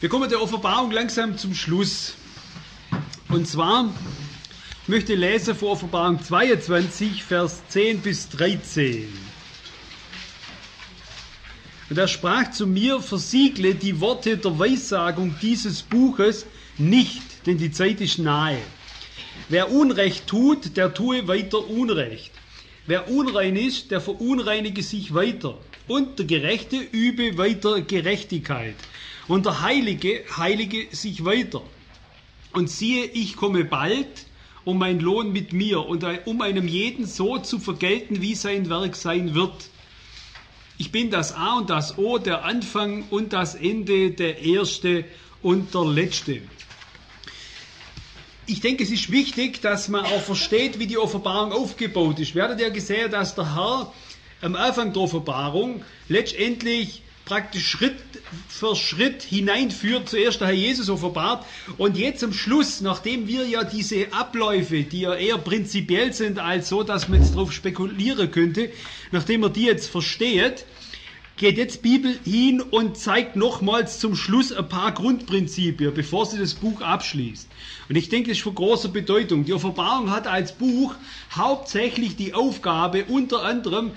Wir kommen der Offenbarung langsam zum Schluss. Und zwar möchte ich lesen vor Offenbarung 22, Vers 10 bis 13. Und er sprach zu mir: Versiegle die Worte der Weissagung dieses Buches nicht, denn die Zeit ist nahe. Wer Unrecht tut, der tue weiter Unrecht. Wer unrein ist, der verunreinige sich weiter. Und der Gerechte übe weiter Gerechtigkeit. Und der Heilige heilige sich weiter. Und siehe, ich komme bald, um mein Lohn mit mir, und um einem jeden so zu vergelten, wie sein Werk sein wird. Ich bin das A und das O, der Anfang und das Ende, der Erste und der Letzte. Ich denke, es ist wichtig, dass man auch versteht, wie die Offenbarung aufgebaut ist. Wir hatten ja gesehen, dass der Herr am Anfang der Offenbarung letztendlich praktisch Schritt für Schritt hineinführt. Zuerst der Herr Jesus offenbart, und jetzt am Schluss, nachdem wir ja diese Abläufe, die ja eher prinzipiell sind, als so, dass man jetzt darauf spekulieren könnte, nachdem man die jetzt versteht, geht jetzt die Bibel hin und zeigt nochmals zum Schluss ein paar Grundprinzipien, bevor sie das Buch abschließt. Und ich denke, das ist von großer Bedeutung. Die Offenbarung hat als Buch hauptsächlich die Aufgabe, unter anderem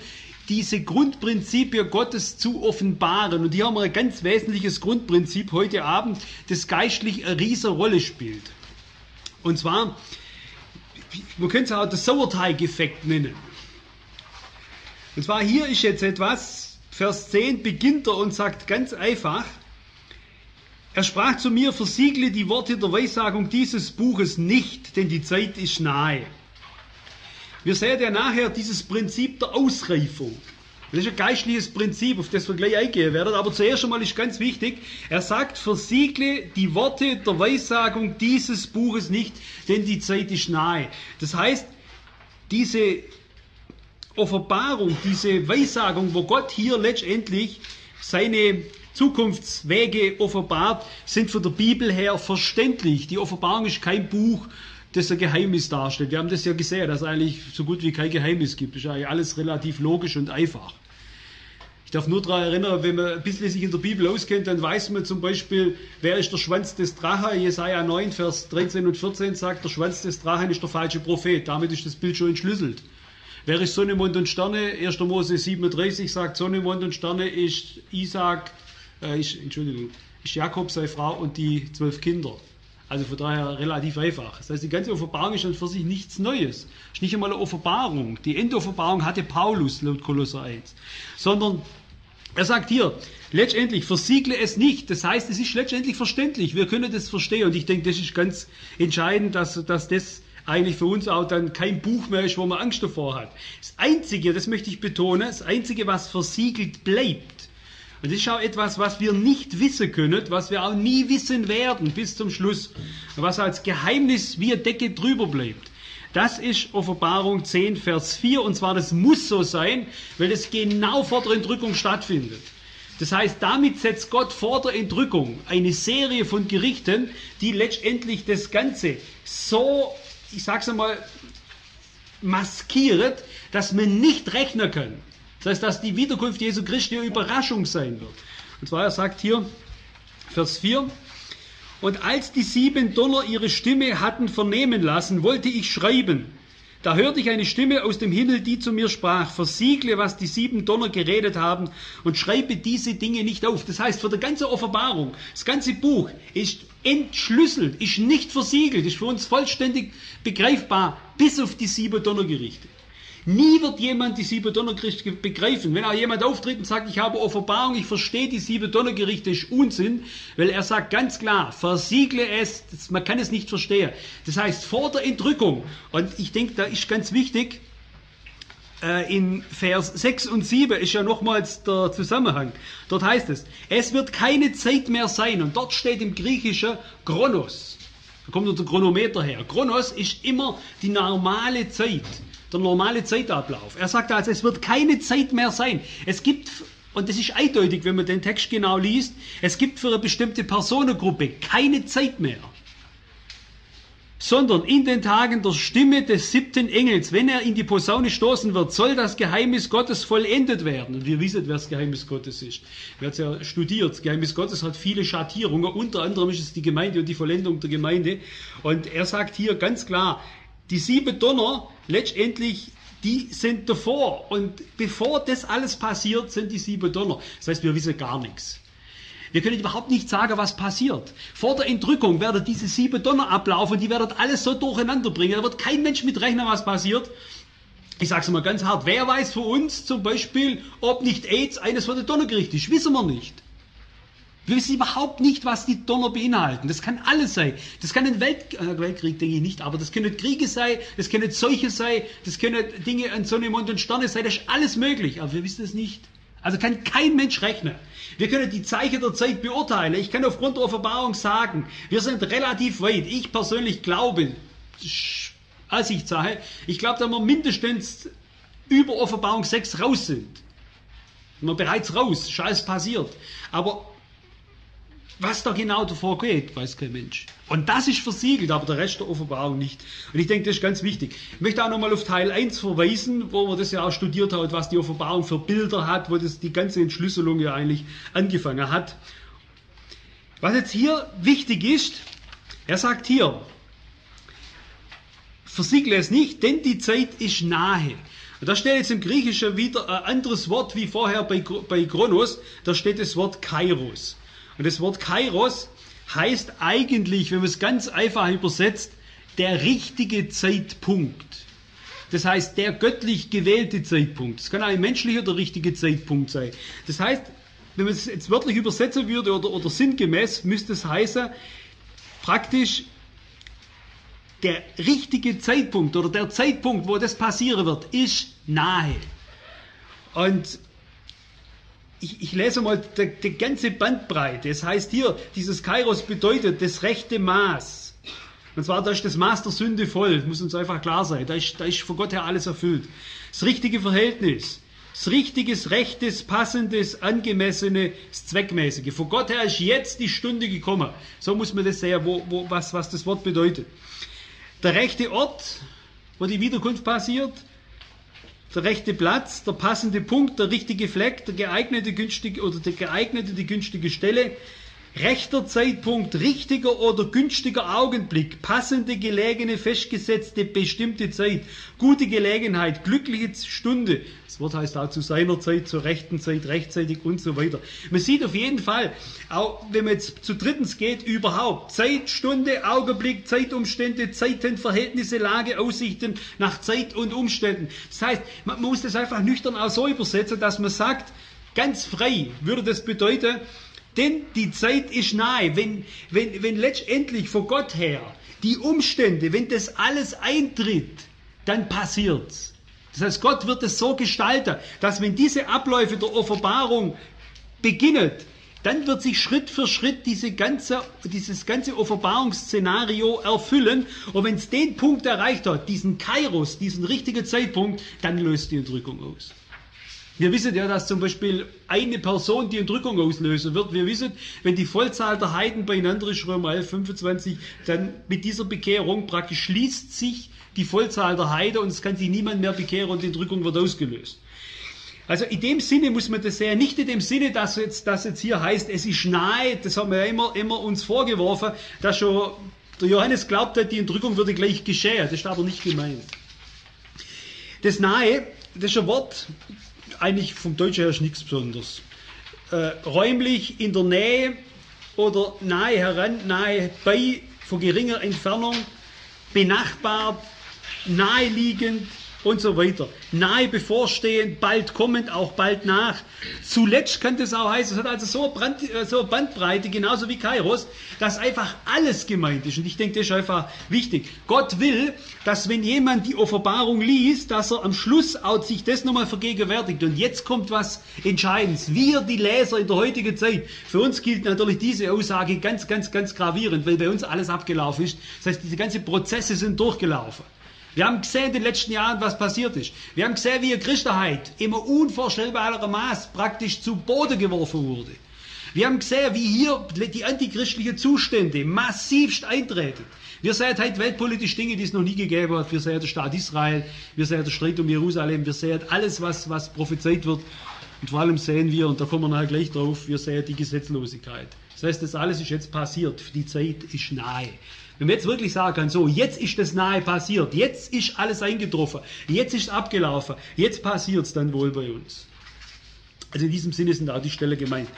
diese Grundprinzipien Gottes zu offenbaren. Und hier haben wir ein ganz wesentliches Grundprinzip heute Abend, das geistlich eine riesige Rolle spielt. Und zwar, man könnte es auch den Sauerteig-Effekt nennen. Und zwar hier ist jetzt etwas, Vers 10 beginnt er und sagt ganz einfach: Er sprach zu mir, versiegle die Worte der Weissagung dieses Buches nicht, denn die Zeit ist nahe. Wir sehen ja nachher dieses Prinzip der Ausreifung. Das ist ein geistliches Prinzip, auf das wir gleich eingehen werden. Aber zuerst einmal ist ganz wichtig, er sagt, versiegle die Worte der Weissagung dieses Buches nicht, denn die Zeit ist nahe. Das heißt, diese Offenbarung, diese Weissagung, wo Gott hier letztendlich seine Zukunftswege offenbart, sind von der Bibel her verständlich. Die Offenbarung ist kein Buch, das ein Geheimnis darstellt. Wir haben das ja gesehen, dass es eigentlich so gut wie kein Geheimnis gibt. Das ist eigentlich alles relativ logisch und einfach. Ich darf nur daran erinnern, wenn man ein bisschen sich in der Bibel auskennt, dann weiß man zum Beispiel, wer ist der Schwanz des Drachen? Jesaja 9, Vers 13 und 14 sagt, der Schwanz des Drachen ist der falsche Prophet. Damit ist das Bild schon entschlüsselt. Wer ist Sonne, Mond und Sterne? 1. Mose 37 sagt, Sonne, Mond und Sterne ist Jakob, seine Frau und die 12 Kinder. Also von daher relativ einfach. Das heißt, die ganze Offenbarung ist an für sich nichts Neues. Ist nicht einmal eine Offenbarung. Die Endoffenbarung hatte Paulus laut Kolosser 1. Sondern er sagt hier, letztendlich versiegle es nicht. Das heißt, es ist letztendlich verständlich. Wir können das verstehen. Und ich denke, das ist ganz entscheidend, dass das eigentlich für uns auch dann kein Buch mehr ist, wo man Angst davor hat. Das Einzige, das möchte ich betonen, das Einzige, was versiegelt bleibt. Und das ist auch etwas, was wir nicht wissen können, was wir auch nie wissen werden bis zum Schluss, was als Geheimnis wie eine Decke drüber bleibt. Das ist Offenbarung 10, Vers 4, und zwar, das muss so sein, weil es genau vor der Entrückung stattfindet. Das heißt, damit setzt Gott vor der Entrückung eine Serie von Gerichten, die letztendlich das Ganze so, ich sag's einmal, maskiert, dass man nicht rechnen kann. Das heißt, dass die Wiederkunft Jesu Christi eine Überraschung sein wird. Und zwar, er sagt hier, Vers 4, und als die 7 Donner ihre Stimme hatten vernehmen lassen, wollte ich schreiben. Da hörte ich eine Stimme aus dem Himmel, die zu mir sprach, versiegle, was die 7 Donner geredet haben, und schreibe diese Dinge nicht auf. Das heißt, für die ganze Offenbarung, das ganze Buch ist entschlüsselt, ist nicht versiegelt, ist für uns vollständig begreifbar, bis auf die 7 Donnergerichte. Nie wird jemand die 7 Donnergerichte begreifen. Wenn auch jemand auftritt und sagt, ich habe Offenbarung, ich verstehe die 7 Donnergerichte, ist Unsinn, weil er sagt ganz klar, versiegle es, man kann es nicht verstehen. Das heißt, vor der Entrückung, und ich denke, da ist ganz wichtig, in Vers 6 und 7 ist ja nochmals der Zusammenhang. Dort heißt es, es wird keine Zeit mehr sein, und dort steht im Griechischen Chronos. Da kommt unser Chronometer her. Chronos ist immer die normale Zeit, der normale Zeitablauf. Er sagt also, es wird keine Zeit mehr sein. Es gibt, und das ist eindeutig, wenn man den Text genau liest, es gibt für eine bestimmte Personengruppe keine Zeit mehr. sondern in den Tagen der Stimme des siebten Engels, wenn er in die Posaune stoßen wird, soll das Geheimnis Gottes vollendet werden. Und wir wissen, wer das Geheimnis Gottes ist. Wir haben es ja studiert. Das Geheimnis Gottes hat viele Schattierungen, unter anderem ist es die Gemeinde und die Vollendung der Gemeinde. Und er sagt hier ganz klar, die sieben Donner, letztendlich, die sind davor. Und bevor das alles passiert, sind die sieben Donner. Das heißt, wir wissen gar nichts. Wir können überhaupt nicht sagen, was passiert. Vor der Entrückung werden diese sieben Donner ablaufen, die werden alles so durcheinander bringen. Da wird kein Mensch mit rechnen, was passiert. Ich sage es mal ganz hart, wer weiß für uns zum Beispiel, ob nicht AIDS eines von den Donnergerichten ist? Wissen wir nicht. Wir wissen überhaupt nicht, was die Donner beinhalten. Das kann alles sein. Das kann ein Weltkrieg, denke ich nicht, aber das können Kriege sein, das können Seuche sein, das können Dinge an Sonne, Mond und Sterne sein, das ist alles möglich, aber wir wissen es nicht. Also kann kein Mensch rechnen. Wir können die Zeichen der Zeit beurteilen. Ich kann aufgrund der Offenbarung sagen, wir sind relativ weit. Ich persönlich glaube, als ich sage, ich glaube, dass wir mindestens über Offenbarung 6 raus sind. Sind wir bereits raus, Scheiß passiert. Aber was da genau davor geht, weiß kein Mensch. Und das ist versiegelt, aber der Rest der Offenbarung nicht. Und ich denke, das ist ganz wichtig. Ich möchte auch nochmal auf Teil 1 verweisen, wo wir das ja auch studiert haben, was die Offenbarung für Bilder hat, wo das die ganze Entschlüsselung ja eigentlich angefangen hat. Was jetzt hier wichtig ist, er sagt hier, versiegle es nicht, denn die Zeit ist nahe. Und da steht jetzt im Griechischen wieder ein anderes Wort wie vorher bei Chronos, da steht das Wort Kairos. Und das Wort Kairos heißt eigentlich, wenn man es ganz einfach übersetzt, der richtige Zeitpunkt. Das heißt, der göttlich gewählte Zeitpunkt. Es kann auch ein menschlicher der richtige Zeitpunkt sein. Das heißt, wenn man es jetzt wörtlich übersetzen würde oder sinngemäß, müsste es heißen, praktisch der richtige Zeitpunkt oder der Zeitpunkt, wo das passieren wird, ist nahe. Und ich lese mal die ganze Bandbreite. Es heißt hier, dieses Kairos bedeutet das rechte Maß. Und zwar, da ist das Maß der Sünde voll. Das muss uns einfach klar sein. Da ist von Gott her alles erfüllt. Das richtige Verhältnis. Das richtiges, rechtes, passendes, angemessene, das zweckmäßige. Von Gott her ist jetzt die Stunde gekommen. So muss man das sehen, was das Wort bedeutet. Der rechte Ort, wo die Wiederkunft passiert. Der rechte Platz, der passende Punkt, der richtige Fleck, der geeignete, günstige oder der geeignete, die günstige Stelle, rechter Zeitpunkt, richtiger oder günstiger Augenblick, passende, gelegene, festgesetzte, bestimmte Zeit, gute Gelegenheit, glückliche Stunde. Das Wort heißt auch zu seiner Zeit, zur rechten Zeit, rechtzeitig und so weiter. Man sieht auf jeden Fall, auch wenn man jetzt zu drittens geht, überhaupt Zeit, Stunde, Augenblick, Zeitumstände, Zeiten, Verhältnisse, Lage, Aussichten nach Zeit und Umständen. Das heißt, man muss das einfach nüchtern auch so übersetzen, dass man sagt, ganz frei würde das bedeuten, denn die Zeit ist nahe, wenn letztendlich von Gott her die Umstände, wenn das alles eintritt, dann passiert's. Das heißt, Gott wird es so gestalten, dass wenn diese Abläufe der Offenbarung beginnen, dann wird sich Schritt für Schritt dieses ganze Offenbarungsszenario erfüllen. Und wenn es den Punkt erreicht hat, diesen Kairos, diesen richtigen Zeitpunkt, dann löst die Entrückung aus. Wir wissen ja, dass zum Beispiel eine Person die Entrückung auslösen wird. Wir wissen, wenn die Vollzahl der Heiden beieinander ist, Römer 11, 25, dann mit dieser Bekehrung praktisch schließt sich die Vollzahl der Heiden und es kann sich niemand mehr bekehren und die Entrückung wird ausgelöst. Also in dem Sinne muss man das sehen, nicht in dem Sinne, dass das jetzt hier heißt, es ist nahe, das haben wir ja immer uns vorgeworfen, dass schon der Johannes glaubt hat, die Entrückung würde gleich geschehen. Das ist aber nicht gemeint. Das Nahe, das ist ein Wort, eigentlich vom Deutschen her ist nichts Besonderes. Räumlich in der Nähe oder nahe heran, nahe bei, von geringer Entfernung, benachbart, naheliegend und so weiter. Nahe bevorstehend, bald kommend, auch bald nach. Zuletzt kann das auch heißen, es hat also so eine Bandbreite, genauso wie Kairos, dass einfach alles gemeint ist. Und ich denke, das ist einfach wichtig. Gott will, dass wenn jemand die Offenbarung liest, dass er am Schluss auch sich das nochmal vergegenwärtigt. Und jetzt kommt was Entscheidendes. Wir, die Leser in der heutigen Zeit, für uns gilt natürlich diese Aussage ganz, ganz, ganz gravierend, weil bei uns alles abgelaufen ist. Das heißt, diese ganzen Prozesse sind durchgelaufen. Wir haben gesehen in den letzten Jahren, was passiert ist. Wir haben gesehen, wie die Christenheit immer unvorstellbarer Maß praktisch zu Boden geworfen wurde. Wir haben gesehen, wie hier die antichristlichen Zustände massivst eintreten. Wir sehen heute weltpolitisch Dinge, die es noch nie gegeben hat. Wir sehen den Staat Israel, wir sehen den Streit um Jerusalem, wir sehen alles, was prophezeit wird. Und vor allem sehen wir, und da kommen wir nachher gleich drauf, wir sehen die Gesetzlosigkeit. Das heißt, das alles ist jetzt passiert, die Zeit ist nahe. Wenn man jetzt wirklich sagen kann, so, jetzt ist das nahe passiert, jetzt ist alles eingetroffen, jetzt ist es abgelaufen, jetzt passiert es dann wohl bei uns. Also in diesem Sinne sind auch die Stelle gemeint.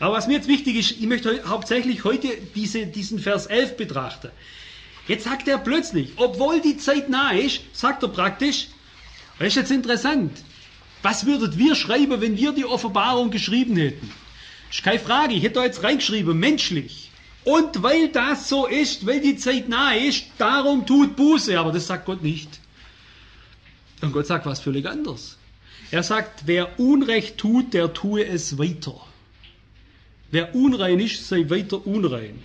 Aber was mir jetzt wichtig ist, ich möchte hauptsächlich heute diesen Vers 11 betrachten. Jetzt sagt er plötzlich, obwohl die Zeit nahe ist, sagt er praktisch, das ist jetzt interessant, was würdet wir schreiben, wenn wir die Offenbarung geschrieben hätten? Ist keine Frage, ich hätte da jetzt reingeschrieben, menschlich. Und weil das so ist, weil die Zeit nahe ist, darum tut Buße. Aber das sagt Gott nicht. Und Gott sagt was völlig anderes. Er sagt, wer Unrecht tut, der tue es weiter. Wer unrein ist, sei weiter unrein.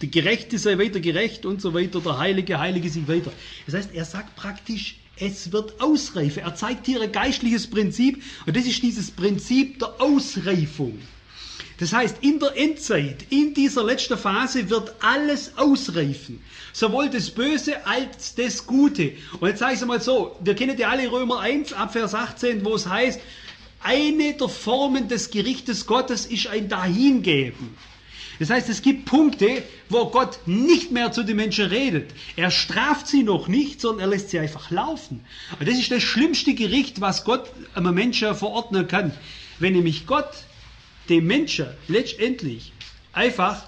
Der Gerechte sei weiter gerecht und so weiter. Der Heilige, heilige sich weiter. Das heißt, er sagt praktisch, es wird ausreifen. Er zeigt hier ein geistliches Prinzip. Und das ist dieses Prinzip der Ausreifung. Das heißt, in der Endzeit, in dieser letzten Phase wird alles ausreifen. Sowohl das Böse als das Gute. Und jetzt sage ich es mal so, wir kennen ja alle Römer 1 ab Vers 18, wo es heißt, eine der Formen des Gerichtes Gottes ist ein Dahingeben. Das heißt, es gibt Punkte, wo Gott nicht mehr zu den Menschen redet. Er straft sie noch nicht, sondern er lässt sie einfach laufen. Und das ist das schlimmste Gericht, was Gott einem Menschen verordnen kann. Wenn nämlich Gott dem Menschen letztendlich einfach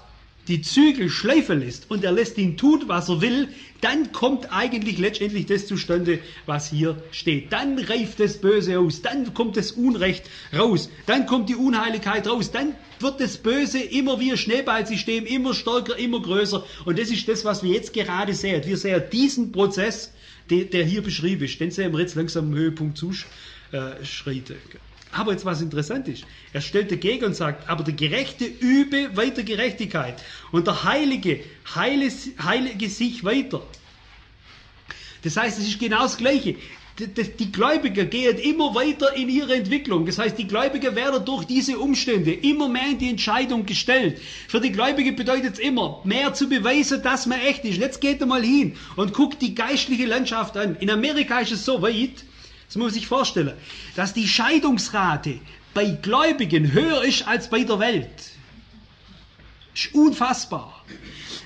die Zügel schleifen lässt und er lässt ihn tun, was er will, dann kommt eigentlich letztendlich das zustande, was hier steht. Dann reift das Böse aus, dann kommt das Unrecht raus, dann kommt die Unheiligkeit raus, dann wird das Böse immer wie ein Schneeballsystem, immer stärker, immer größer. Und das ist das, was wir jetzt gerade sehen. Wir sehen diesen Prozess, der hier beschrieben ist. Den sehen wir jetzt langsam am Höhepunkt zuschreiten. Aber jetzt was interessant ist, er stellt dagegen und sagt, aber der Gerechte übe weiter Gerechtigkeit und der Heilige heilige sich weiter. Das heißt, es ist genau das Gleiche. Die Gläubiger gehen immer weiter in ihre Entwicklung. Das heißt, die Gläubiger werden durch diese Umstände immer mehr in die Entscheidung gestellt. Für die Gläubiger bedeutet es immer, mehr zu beweisen, dass man echt ist. Und jetzt geht er mal hin und guckt die geistliche Landschaft an. In Amerika ist es so weit, das muss man sich vorstellen, dass die Scheidungsrate bei Gläubigen höher ist als bei der Welt. Das ist unfassbar.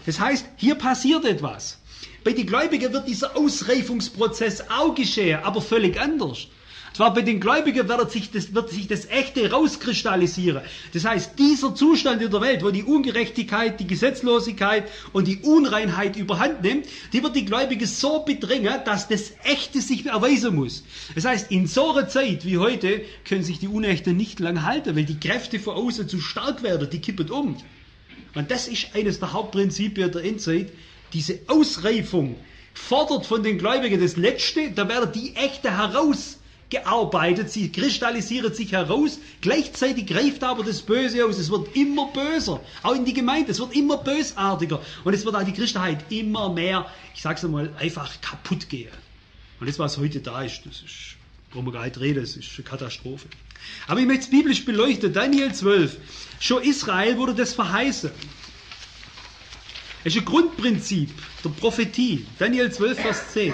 Das heißt, hier passiert etwas. Bei den Gläubigen wird dieser Ausreifungsprozess auch geschehen, aber völlig anders. Zwar bei den Gläubigen wird sich das Echte rauskristallisieren. Das heißt, dieser Zustand in der Welt, wo die Ungerechtigkeit, die Gesetzlosigkeit und die Unreinheit überhand nimmt, die wird die Gläubigen so bedrängen, dass das Echte sich erweisen muss. Das heißt, in so einer Zeit wie heute können sich die Unechten nicht lang halten, weil die Kräfte von außen zu stark werden, die kippen um. Und das ist eines der Hauptprinzipien der Endzeit, diese Ausreifung fordert von den Gläubigen das Letzte, da werden die Echte herausgearbeitet, sie kristallisiert sich heraus, gleichzeitig greift aber das Böse aus, es wird immer böser, auch in die Gemeinde, es wird immer bösartiger und es wird auch die Christenheit immer mehr, ich sag's einmal, einfach kaputt gehen. Und das, was heute da ist, das ist, brauchen wir gar nicht reden, das ist eine Katastrophe. Aber ich möchte es biblisch beleuchten, Daniel 12, schon Israel wurde das verheißen. Das ist ein Grundprinzip der Prophetie, Daniel 12, Vers 10.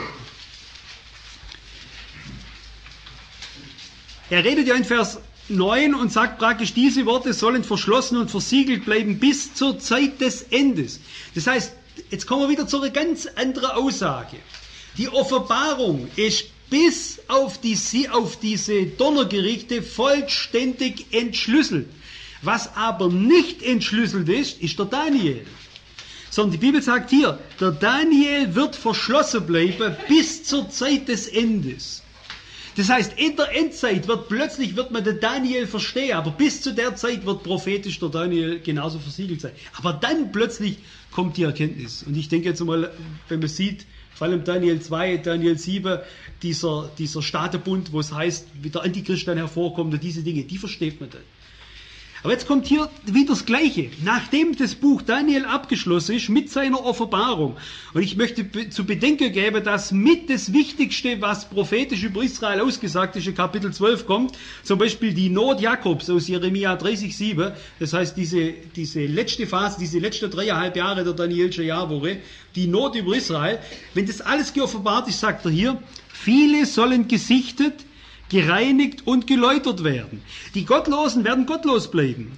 Er redet ja in Vers 9 und sagt praktisch, diese Worte sollen verschlossen und versiegelt bleiben bis zur Zeit des Endes. Das heißt, jetzt kommen wir wieder zu einer ganz anderen Aussage. Die Offenbarung ist bis auf diese Donnergerichte vollständig entschlüsselt. Was aber nicht entschlüsselt ist, ist der Daniel. Sondern die Bibel sagt hier, der Daniel wird verschlossen bleiben bis zur Zeit des Endes. Das heißt, in der Endzeit wird man den Daniel verstehen, aber bis zu der Zeit wird prophetisch der Daniel genauso versiegelt sein. Aber dann plötzlich kommt die Erkenntnis. Und ich denke jetzt mal, wenn man sieht, vor allem Daniel 2, Daniel 7, dieser Staatenbund, wo es heißt, wie der Antichrist dann hervorkommt und diese Dinge, die versteht man dann. Aber jetzt kommt hier wieder das Gleiche. Nachdem das Buch Daniel abgeschlossen ist mit seiner Offenbarung, und ich möchte zu bedenken geben, dass mit das Wichtigste, was prophetisch über Israel ausgesagt ist, in Kapitel 12 kommt, zum Beispiel die Not Jakobs aus Jeremia 30,7, das heißt diese letzte Phase, diese letzten 3,5 Jahre der Danielischen Jahre, die Not über Israel, wenn das alles geoffenbart ist, sagt er hier, viele sollen gesichtet, gereinigt und geläutert werden. Die Gottlosen werden gottlos bleiben.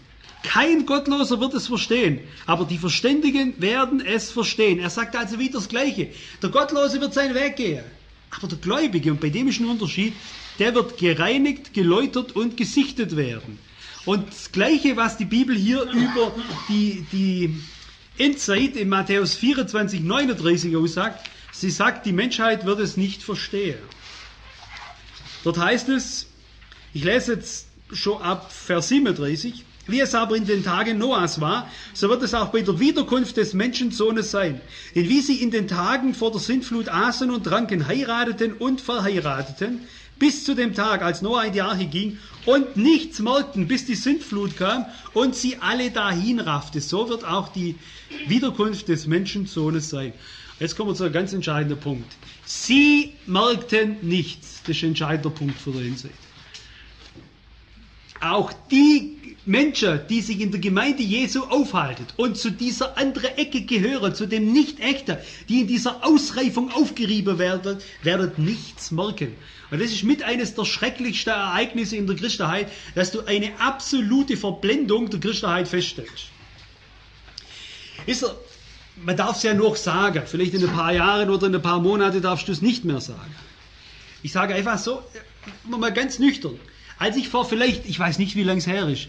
Kein Gottloser wird es verstehen, aber die Verständigen werden es verstehen. Er sagt also wieder das Gleiche. Der Gottlose wird seinen Weg gehen, aber der Gläubige, und bei dem ist ein Unterschied, der wird gereinigt, geläutert und gesichtet werden. Und das Gleiche, was die Bibel hier über die Endzeit in Matthäus 24, 39 aussagt, sie sagt, die Menschheit wird es nicht verstehen. Dort heißt es, ich lese jetzt schon ab Vers 37, wie es aber in den Tagen Noahs war, so wird es auch bei der Wiederkunft des Menschensohnes sein. Denn wie sie in den Tagen vor der Sintflut aßen und tranken, heirateten und verheirateten, bis zu dem Tag, als Noah in die Arche ging und nichts merkten, bis die Sintflut kam und sie alle dahin raffte. So wird auch die Wiederkunft des Menschensohnes sein. Jetzt kommen wir zu einem ganz entscheidenden Punkt. Sie merkten nichts. Das ist ein entscheidender Punkt für die Endzeit. Auch die Menschen, die sich in der Gemeinde Jesu aufhalten und zu dieser anderen Ecke gehören, zu dem Nicht-Echten, die in dieser Ausreifung aufgerieben werden, werden nichts merken. Und das ist mit eines der schrecklichsten Ereignisse in der Christenheit, dass du eine absolute Verblendung der Christenheit feststellst. Man darf es ja noch sagen, vielleicht in ein paar Jahren oder in ein paar Monaten darfst du es nicht mehr sagen. Ich sage einfach so, mal ganz nüchtern, als ich vor vielleicht, ich weiß nicht wie lange es her ist,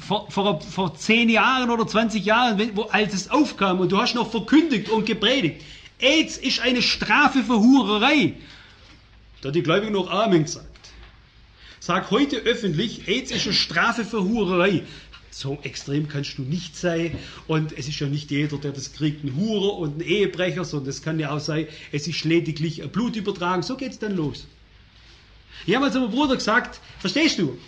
vor 10 Jahren oder 20 Jahren, als es aufkam und du hast noch verkündigt und gepredigt, AIDS ist eine Strafe für Hurerei, da hat die Gläubigen noch Amen gesagt. Sag heute öffentlich, AIDS ist eine Strafe für Hurerei. So extrem kannst du nicht sein, und es ist ja nicht jeder, der das kriegt, ein Hurer und ein Ehebrecher, sondern es kann ja auch sein, es ist lediglich ein Blutübertragung, so geht es dann los. Ich habe mal zu meinem Bruder gesagt, verstehst du,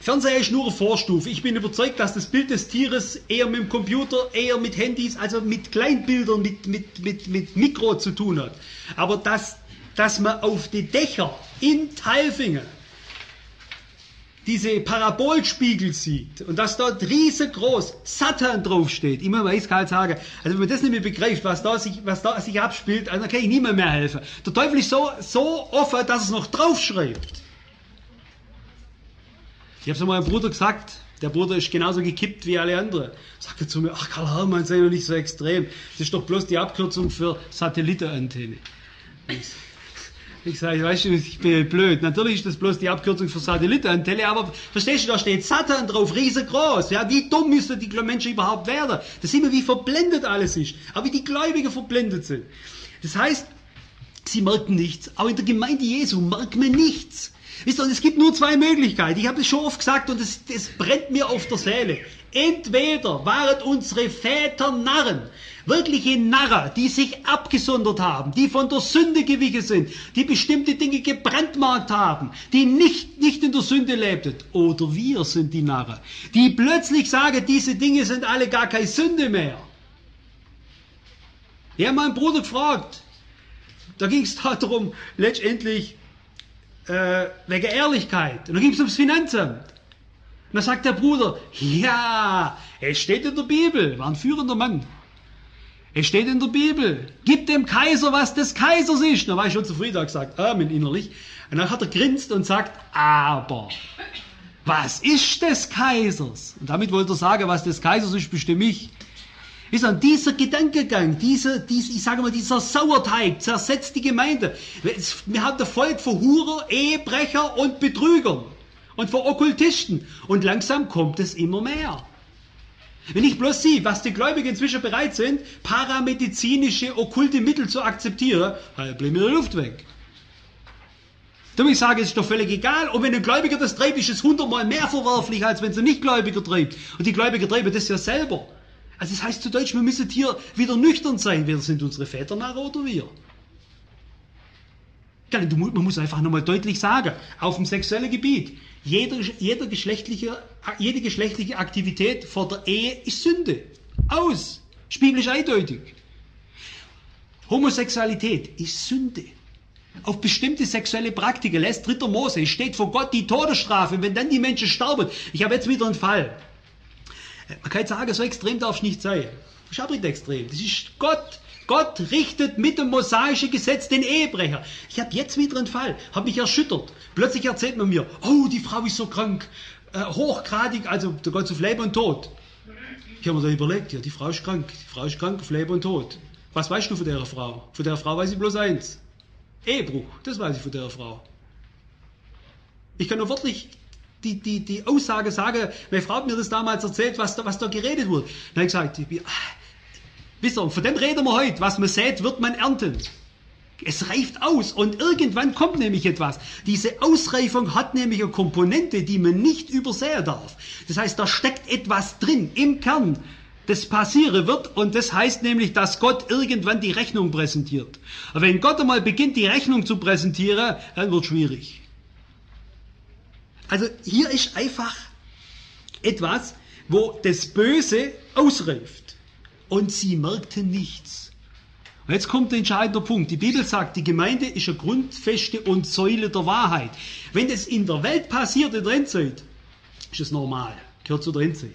Fernseher ist nur eine Vorstufe, ich bin überzeugt, dass das Bild des Tieres eher mit dem Computer, eher mit Handys, also mit Kleinbildern, mit Mikro zu tun hat, aber dass man auf die Dächer in Tailfingen diese Parabolspiegel sieht und dass dort riesengroß Satan draufsteht, immer weiß Karl sagen, also wenn man das nicht mehr begreift, was da sich abspielt, dann kann ich niemand mehr helfen. Der Teufel ist so offen, dass es noch draufschreibt. Ich habe es meinem Bruder gesagt, der Bruder ist genauso gekippt wie alle anderen. Sagt er zu mir, ach Karl-Hermann, sei doch nicht so extrem, das ist doch bloß die Abkürzung für Satellitenantenne. Ich sage, weißt du, ich bin blöd. Natürlich ist das bloß die Abkürzung für Satellitenantenne, aber verstehst du, da steht Satan drauf, riesengroß. Ja, wie dumm müssen die Menschen überhaupt werden? Da sehen wir, wie verblendet alles ist, aber wie die Gläubigen verblendet sind. Das heißt, sie merken nichts. Auch in der Gemeinde Jesu merkt man nichts. Wisst ihr, es gibt nur zwei Möglichkeiten. Ich habe das schon oft gesagt und es brennt mir auf der Seele. Entweder waren unsere Väter Narren, wirkliche Narren, die sich abgesondert haben, die von der Sünde gewichen sind, die bestimmte Dinge gebrandmarkt haben, die nicht in der Sünde lebten. Oder wir sind die Narren, die plötzlich sagen, diese Dinge sind alle gar keine Sünde mehr. Ich habe meinen Bruder gefragt, da ging es darum, letztendlich wegen Ehrlichkeit. Und dann ging es ums Finanzamt. Und dann sagt der Bruder, ja, es steht in der Bibel, war ein führender Mann. Es steht in der Bibel, gib dem Kaiser, was des Kaisers ist. Da war ich schon zufrieden, habe gesagt, Amen innerlich. Und dann hat er grinst und sagt, aber, was ist des Kaisers? Und damit wollte er sagen, was des Kaisers ist, bestimme ich. Wisst ihr, dieser Gedankengang, dieser Sauerteig zersetzt die Gemeinde. Wir haben das Volk von Hurer, Ehebrecher und Betrügern. Und von Okkultisten. Und langsam kommt es immer mehr. Wenn ich bloß sehe, was die Gläubigen inzwischen bereit sind, paramedizinische, okkulte Mittel zu akzeptieren, dann bleibt mir die Luft weg. Darum ich sage, es ist doch völlig egal. Und wenn ein Gläubiger das treibt, ist es 100-mal mehr verwerflich, als wenn es ein Nichtgläubiger treibt. Und die Gläubiger treiben das ja selber. Also das heißt zu Deutsch, wir müssen hier wieder nüchtern sein. Wer sind unsere Väter oder wir? Man muss einfach nochmal deutlich sagen, auf dem sexuellen Gebiet, jede geschlechtliche Aktivität vor der Ehe ist Sünde. Aus! Ist biblisch eindeutig. Homosexualität ist Sünde. Auf bestimmte sexuelle Praktiken lässt 3. Mose, steht vor Gott die Todesstrafe, und wenn dann die Menschen sterben. Ich habe jetzt wieder einen Fall. Man kann jetzt sagen, so extrem darf es nicht sein. Ich habe nicht extrem. Das ist Gott. Gott richtet mit dem mosaischen Gesetz den Ehebrecher. Ich habe jetzt wieder einen Fall, habe mich erschüttert. Plötzlich erzählt man mir, oh, die Frau ist so krank, hochgradig, also der Gott auf Leben und Tod. Ich habe mir dann überlegt, ja, die Frau ist krank auf Leben und Tod. Was weißt du von der Frau? Von der Frau weiß ich bloß eins. Ehebruch, das weiß ich von der Frau. Ich kann nur wörtlich die Aussage sagen, meine Frau hat mir das damals erzählt, was da geredet wurde. Dann habe ich gesagt, wisst ihr, von dem reden wir heute. Was man sät, wird man ernten. Es reift aus und irgendwann kommt nämlich etwas. Diese Ausreifung hat nämlich eine Komponente, die man nicht übersehen darf. Das heißt, da steckt etwas drin, im Kern, das passieren wird. Und das heißt nämlich, dass Gott irgendwann die Rechnung präsentiert. Aber wenn Gott einmal beginnt, die Rechnung zu präsentieren, dann wird es schwierig. Also hier ist einfach etwas, wo das Böse ausreift. Und sie merkten nichts. Und jetzt kommt der entscheidende Punkt. Die Bibel sagt, die Gemeinde ist eine Grundfeste und Säule der Wahrheit. Wenn das in der Welt passiert, in der Endzeit, ist es normal. Gehört zu der Endzeit.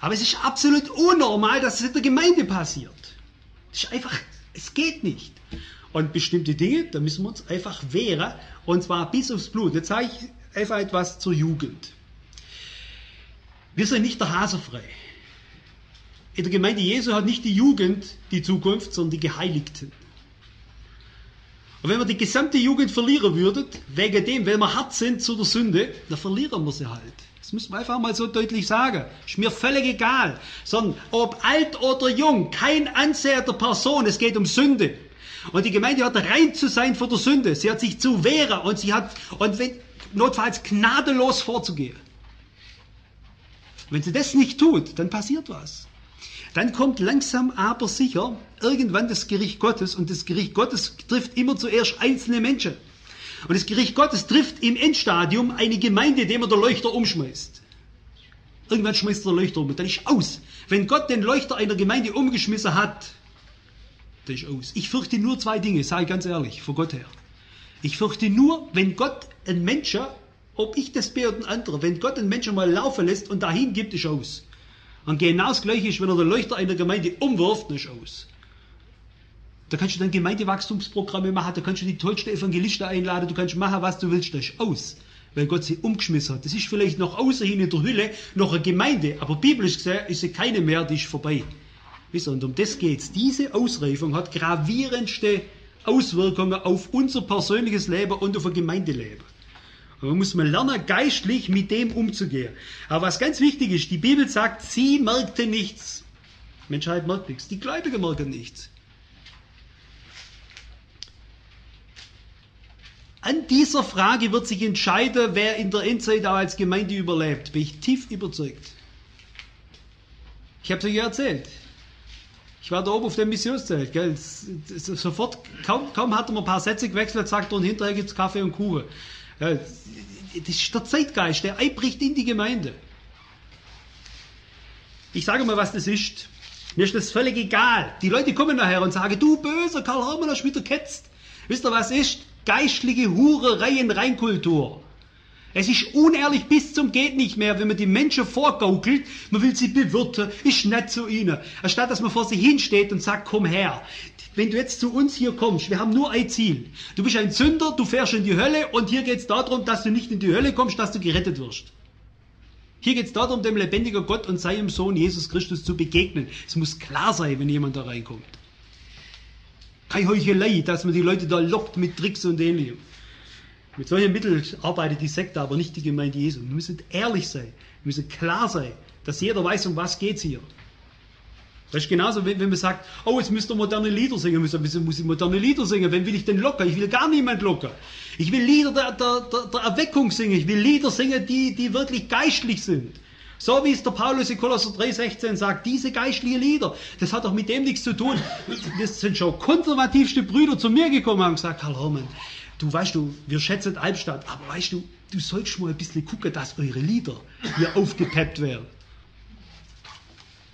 Aber es ist absolut unnormal, dass es in der Gemeinde passiert. Es ist einfach, es geht nicht. Und bestimmte Dinge, da müssen wir uns einfach wehren. Und zwar bis aufs Blut. Jetzt sage ich einfach etwas zur Jugend. Wir sind nicht der Hasenfrei. In der Gemeinde Jesu hat nicht die Jugend die Zukunft, sondern die Geheiligten. Und wenn wir die gesamte Jugend verlieren würden, wegen dem, wenn wir hart sind zu der Sünde, dann verlieren wir sie halt. Das müssen wir einfach mal so deutlich sagen. Ist mir völlig egal. Sondern ob alt oder jung, kein Ansehen der Person, es geht um Sünde. Und die Gemeinde hat rein zu sein vor der Sünde. Sie hat sich zu wehren und sie hat, und wenn, notfalls gnadenlos vorzugehen. Wenn sie das nicht tut, dann passiert was. Dann kommt langsam aber sicher irgendwann das Gericht Gottes. Und das Gericht Gottes trifft immer zuerst einzelne Menschen. Und das Gericht Gottes trifft im Endstadium eine Gemeinde, indem er den Leuchter umschmeißt. Irgendwann schmeißt er den Leuchter um und dann ist aus. Wenn Gott den Leuchter einer Gemeinde umgeschmissen hat, dann ist aus. Ich fürchte nur zwei Dinge, sage ich ganz ehrlich, vor Gott her. Ich fürchte nur, wenn Gott einen Menschen, ob ich das bin oder ein anderer, wenn Gott einen Menschen mal laufen lässt und dahin gibt, ist aus. Und genau das Gleiche ist, wenn er den Leuchter einer Gemeinde umwirft, nicht aus. Da kannst du dann Gemeindewachstumsprogramme machen, da kannst du die tollsten Evangelisten einladen, du kannst machen, was du willst, das ist aus. Weil Gott sie umgeschmissen hat. Das ist vielleicht noch außerhin in der Hülle noch eine Gemeinde, aber biblisch gesehen ist sie keine mehr, die ist vorbei. Wisst ihr, und um das geht's. Diese Ausreifung hat gravierendste Auswirkungen auf unser persönliches Leben und auf ein Gemeindeleben. Man muss mal lernen, geistlich mit dem umzugehen. Aber was ganz wichtig ist, die Bibel sagt, sie merkte nichts. Die Menschheit merkt nichts. Die Gläubigen merken nichts. An dieser Frage wird sich entscheiden, wer in der Endzeit auch als Gemeinde überlebt. Bin ich tief überzeugt. Ich habe es euch ja erzählt. Ich war da oben auf der Missionszelt. Gell? Sofort, kaum hat er ein paar Sätze gewechselt, sagt er, und hinterher gibt es Kaffee und Kuchen. Ja, das ist der Zeitgeist, der einbricht in die Gemeinde. Ich sage mal, was das ist. Mir ist das völlig egal. Die Leute kommen nachher und sagen, du böser Karl-Hermann hast wieder ketzt. Wisst ihr, was ist? Geistliche Hurerei in Reinkultur. Es ist unehrlich bis zum geht nicht mehr, wenn man die Menschen vorgaukelt, man will sie bewirten, ist nett zu ihnen. Anstatt dass man vor sie hinsteht und sagt, komm her. Wenn du jetzt zu uns hier kommst, wir haben nur ein Ziel. Du bist ein Sünder, du fährst in die Hölle und hier geht es darum, dass du nicht in die Hölle kommst, dass du gerettet wirst. Hier geht es darum, dem lebendigen Gott und seinem Sohn Jesus Christus zu begegnen. Es muss klar sein, wenn jemand da reinkommt. Keine Heuchelei, dass man die Leute da lockt mit Tricks und Ähnlichem. Mit solchen Mitteln arbeitet die Sekte, aber nicht die Gemeinde Jesu. Wir müssen ehrlich sein, wir müssen klar sein, dass jeder weiß, um was geht es hier. Das ist genauso, wenn man sagt, oh, jetzt müsst ihr moderne Lieder singen. Muss ich moderne Lieder singen? Wen will ich denn locker? Ich will gar niemand locker. Ich will Lieder der Erweckung singen. Ich will Lieder singen, die wirklich geistlich sind. So wie es der Paulus in Kolosser 3,16 sagt, diese geistlichen Lieder, das hat doch mit dem nichts zu tun. Das sind schon konservativste Brüder zu mir gekommen und haben gesagt, Karl-Hermann, du weißt du, wir schätzen Albstadt, aber weißt du, du sollst mal ein bisschen gucken, dass eure Lieder hier aufgepeppt werden.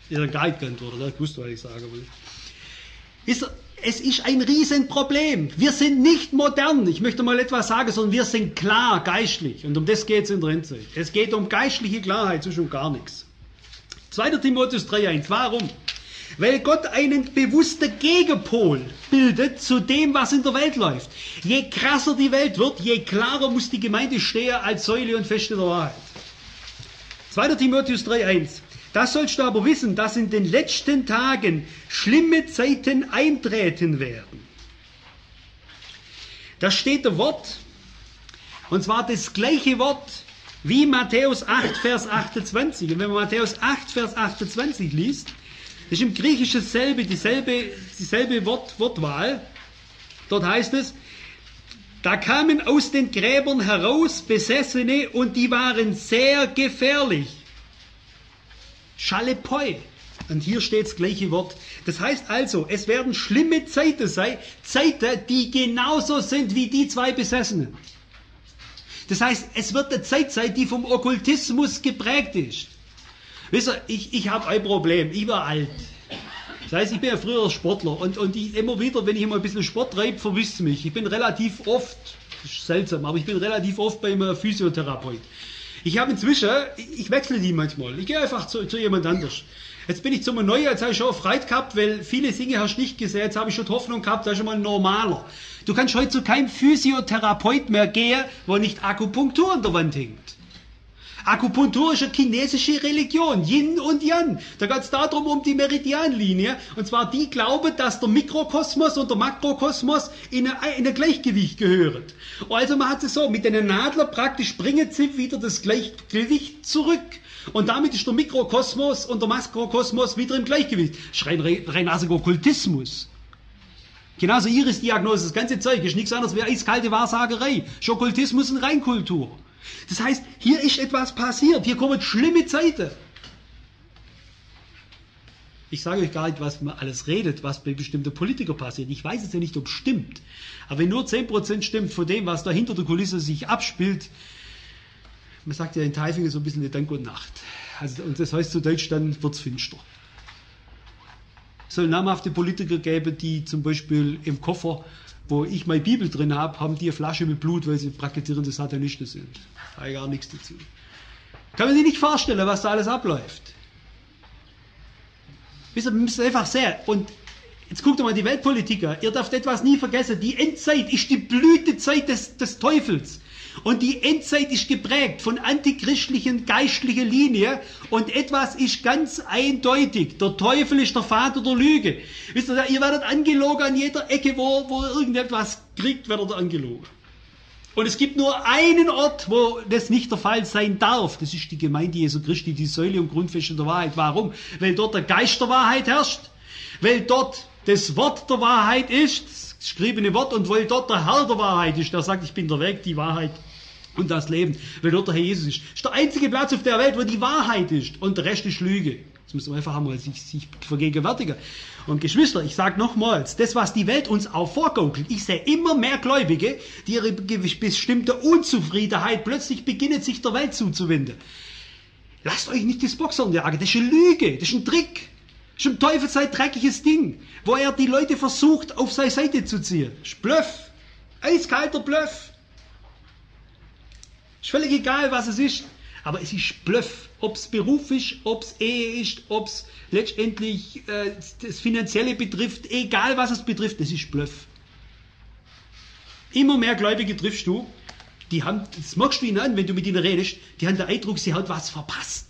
Ihr Guide kennt, oder? Ich wusste, was ich sagen wollte. Es ist ein Riesenproblem. Wir sind nicht modern. Ich möchte mal etwas sagen, sondern wir sind klar geistlich. Und um das geht es in der Hinsicht. Es geht um geistliche Klarheit, so schon gar nichts. 2. Timotheus 3,1. Warum? Weil Gott einen bewussten Gegenpol bildet zu dem, was in der Welt läuft. Je krasser die Welt wird, je klarer muss die Gemeinde stehen als Säule und Feste der Wahrheit. 2. Timotheus 3,1. Das sollst du aber wissen, dass in den letzten Tagen schlimme Zeiten eintreten werden. Da steht ein Wort, und zwar das gleiche Wort wie Matthäus 8, Vers 28. Und wenn man Matthäus 8, Vers 28 liest, ist im Griechischen dieselbe Wortwahl. Dort heißt es, da kamen aus den Gräbern heraus Besessene und die waren sehr gefährlich. Schalepoi. Und hier steht das gleiche Wort. Das heißt also, es werden schlimme Zeiten sein, Zeiten, die genauso sind wie die zwei Besessenen. Das heißt, es wird eine Zeit sein, die vom Okkultismus geprägt ist. Wisst ihr, ich habe ein Problem, ich war alt. Das heißt, ich bin ja früher Sportler und immer wieder, wenn ich mal ein bisschen Sport treibe, verwisst es mich. Ich bin relativ oft, das ist seltsam, aber ich bin relativ oft bei einem Physiotherapeut. Ich habe inzwischen, ich wechsle die manchmal, ich gehe einfach zu jemand anders. Jetzt bin ich zu einem Neuen, jetzt habe ich schon auf Reit gehabt, weil viele Dinge hast du nicht gesehen, jetzt habe ich schon die Hoffnung gehabt, da ist schon mal ein normaler. Du kannst heute zu keinem Physiotherapeut mehr gehen, wo nicht Akupunktur an der Wand hängt. Akupunktur ist eine chinesische Religion, Yin und Yang. Da geht es darum, um die Meridianlinie. Und zwar die glauben, dass der Mikrokosmos und der Makrokosmos in ein Gleichgewicht gehören. Und also man hat es so, mit den Nadeln praktisch bringen sie wieder das Gleichgewicht zurück. Und damit ist der Mikrokosmos und der Makrokosmos wieder im Gleichgewicht. Das ist rein Okkultismus. Genauso Iris-Diagnose, das ganze Zeug ist nichts anderes wie eiskalte Wahrsagerei. Okkultismus und Reinkultur. Das heißt, hier ist etwas passiert, hier kommen schlimme Zeiten. Ich sage euch gar nicht, was man alles redet, was bei bestimmten Politikern passiert. Ich weiß jetzt ja nicht, ob es stimmt. Aber wenn nur 10% stimmt von dem, was da hinter der Kulisse sich abspielt, man sagt ja in Taifingen so ein bisschen eine Dank und Nacht. Also, und das heißt zu Deutsch, dann wird es finster. Es soll namhafte Politiker geben, die zum Beispiel im Koffer, wo ich meine Bibel drin habe, haben die eine Flasche mit Blut, weil sie praktizierende Satanisten sind. Da habe ich gar nichts dazu. Kann man sich nicht vorstellen, was da alles abläuft. Wisst ihr, wir müssen einfach sehen. Und jetzt guckt mal die Weltpolitiker. Ihr dürft etwas nie vergessen. Die Endzeit ist die Blütezeit des Teufels. Und die Endzeit ist geprägt von antichristlichen, geistlicher Linie. Und etwas ist ganz eindeutig. Der Teufel ist der Vater der Lüge. Wisst ihr, ihr werdet angelogen an jeder Ecke, wo ihr irgendetwas kriegt, werdet ihr angelogen. Und es gibt nur einen Ort, wo das nicht der Fall sein darf. Das ist die Gemeinde Jesu Christi, die Säule und Grundfeste der Wahrheit. Warum? Weil dort der Geist der Wahrheit herrscht. Weil dort das Wort der Wahrheit ist. Das geschriebene Wort, und weil dort der Herr der Wahrheit ist, der sagt, ich bin der Weg, die Wahrheit und das Leben, weil dort der Herr Jesus ist. Das ist der einzige Platz auf der Welt, wo die Wahrheit ist und der Rest ist Lüge. Das muss man einfach einmal sich vergegenwärtigen. Und Geschwister, ich sage nochmals, das, was die Welt uns auch vorgaukelt, ich sehe immer mehr Gläubige, die ihre bestimmte Unzufriedenheit plötzlich beginnen, sich der Welt zuzuwenden. Lasst euch nicht das Boxhorn jagen, das ist eine Lüge, das ist ein Trick. Das ist im Teufel sein dreckiges Ding, wo er die Leute versucht, auf seine Seite zu ziehen. Das ist Bluff. Eiskalter Bluff. Ist völlig egal, was es ist. Aber es ist Bluff. Ob es Beruf ist, ob es Ehe ist, ob es letztendlich das Finanzielle betrifft, egal was es betrifft, es ist Bluff. Immer mehr Gläubige triffst du, die haben, das merkst du ihnen an, wenn du mit ihnen redest, die haben den Eindruck, sie haben was verpasst.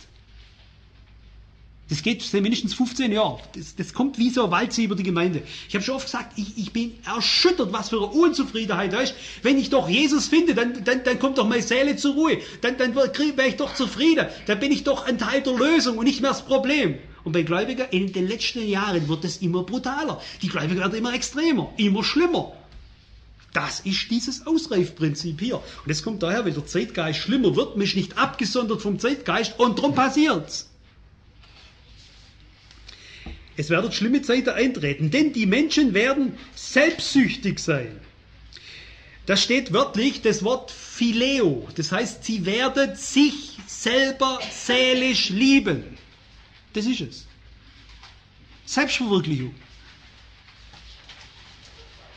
Das geht seit mindestens 15 Jahren. Das kommt wie so ein Walze über die Gemeinde. Ich habe schon oft gesagt, ich bin erschüttert, was für eine Unzufriedenheit da ist. Wenn ich doch Jesus finde, dann kommt doch meine Seele zur Ruhe. Dann wäre ich doch zufrieden. Dann bin ich doch ein Teil der Lösung und nicht mehr das Problem. Und bei Gläubigen in den letzten Jahren wird es immer brutaler. Die Gläubigen werden immer extremer, immer schlimmer. Das ist dieses Ausreifprinzip hier. Und das kommt daher, weil der Zeitgeist schlimmer wird, mich nicht abgesondert vom Zeitgeist und darum passiert's. Es werden schlimme Zeiten eintreten, denn die Menschen werden selbstsüchtig sein. Da steht wörtlich das Wort Phileo. Das heißt, sie werden sich selber seelisch lieben. Das ist es. Selbstverwirklichung.